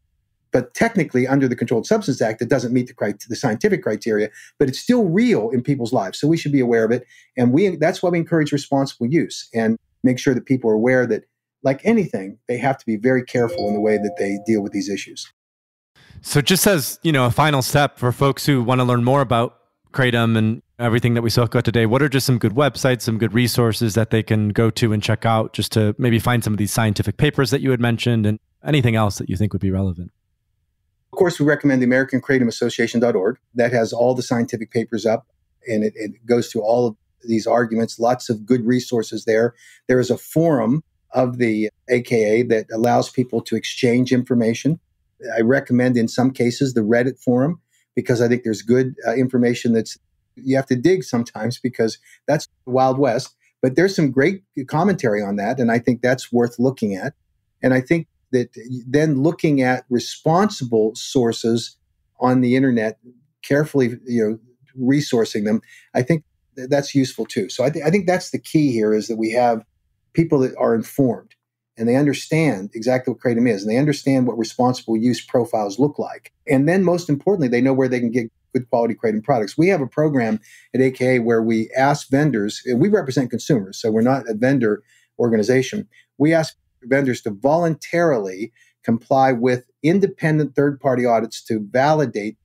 but technically under the Controlled Substance Act, it doesn't meet the scientific criteria, but it's still real in people's lives. So we should be aware of it. And that's why we encourage responsible use and make sure that people are aware that, like anything, they have to be very careful in the way that they deal with these issues. So just as, a final step for folks who want to learn more about Kratom and everything that we spoke about today, what are just some good websites, some good resources that they can go to and check out just to maybe find some of these scientific papers that you had mentioned and anything else that you think would be relevant? Of course, we recommend the American Kratom Association.org. That has all the scientific papers up, and it goes through all of these arguments, lots of good resources there. There is a forum of the AKA that allows people to exchange information. I recommend in some cases the Reddit forum, because I think there's good information you have to dig sometimes, because that's the Wild West. But there's some great commentary on that, and I think that's worth looking at. And I think that then looking at responsible sources on the internet, carefully resourcing them, I think that's useful too. So I think that's the key here, is that we have people that are informed and they understand exactly what Kratom is, and they understand what responsible use profiles look like. And then most importantly, they know where they can get good quality Kratom products. We have a program at AKA where we ask vendors, we represent consumers, so we're not a vendor organization. We ask vendors to voluntarily comply with independent third-party audits to validate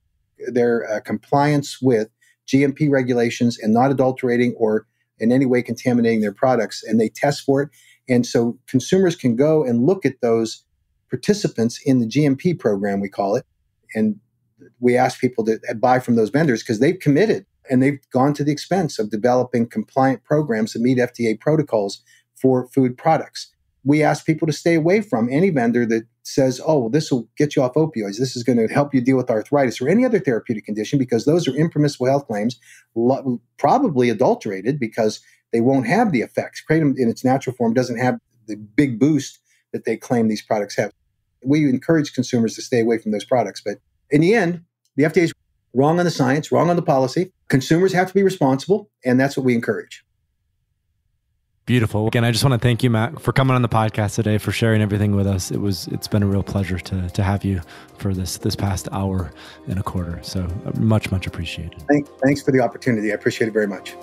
their compliance with GMP regulations and not adulterating or in any way contaminating their products, and they test for it. And so consumers can go and look at those participants in the GMP program, we call it. And we ask people to buy from those vendors because they've committed and they've gone to the expense of developing compliant programs that meet FDA protocols for food products. We ask people to stay away from any vendor that says, oh, well, this will get you off opioids, this is going to help you deal with arthritis or any other therapeutic condition, because those are impermissible health claims, probably adulterated, because they won't have the effects. Kratom in its natural form doesn't have the big boost that they claim these products have. We encourage consumers to stay away from those products. But in the end, the FDA is wrong on the science, wrong on the policy. Consumers have to be responsible, and that's what we encourage. Beautiful. Again, I just want to thank you, Matt, for coming on the podcast today, for sharing everything with us. It's been a real pleasure to have you for this past hour and a quarter. So much, much appreciated. Thanks for the opportunity. I appreciate it very much.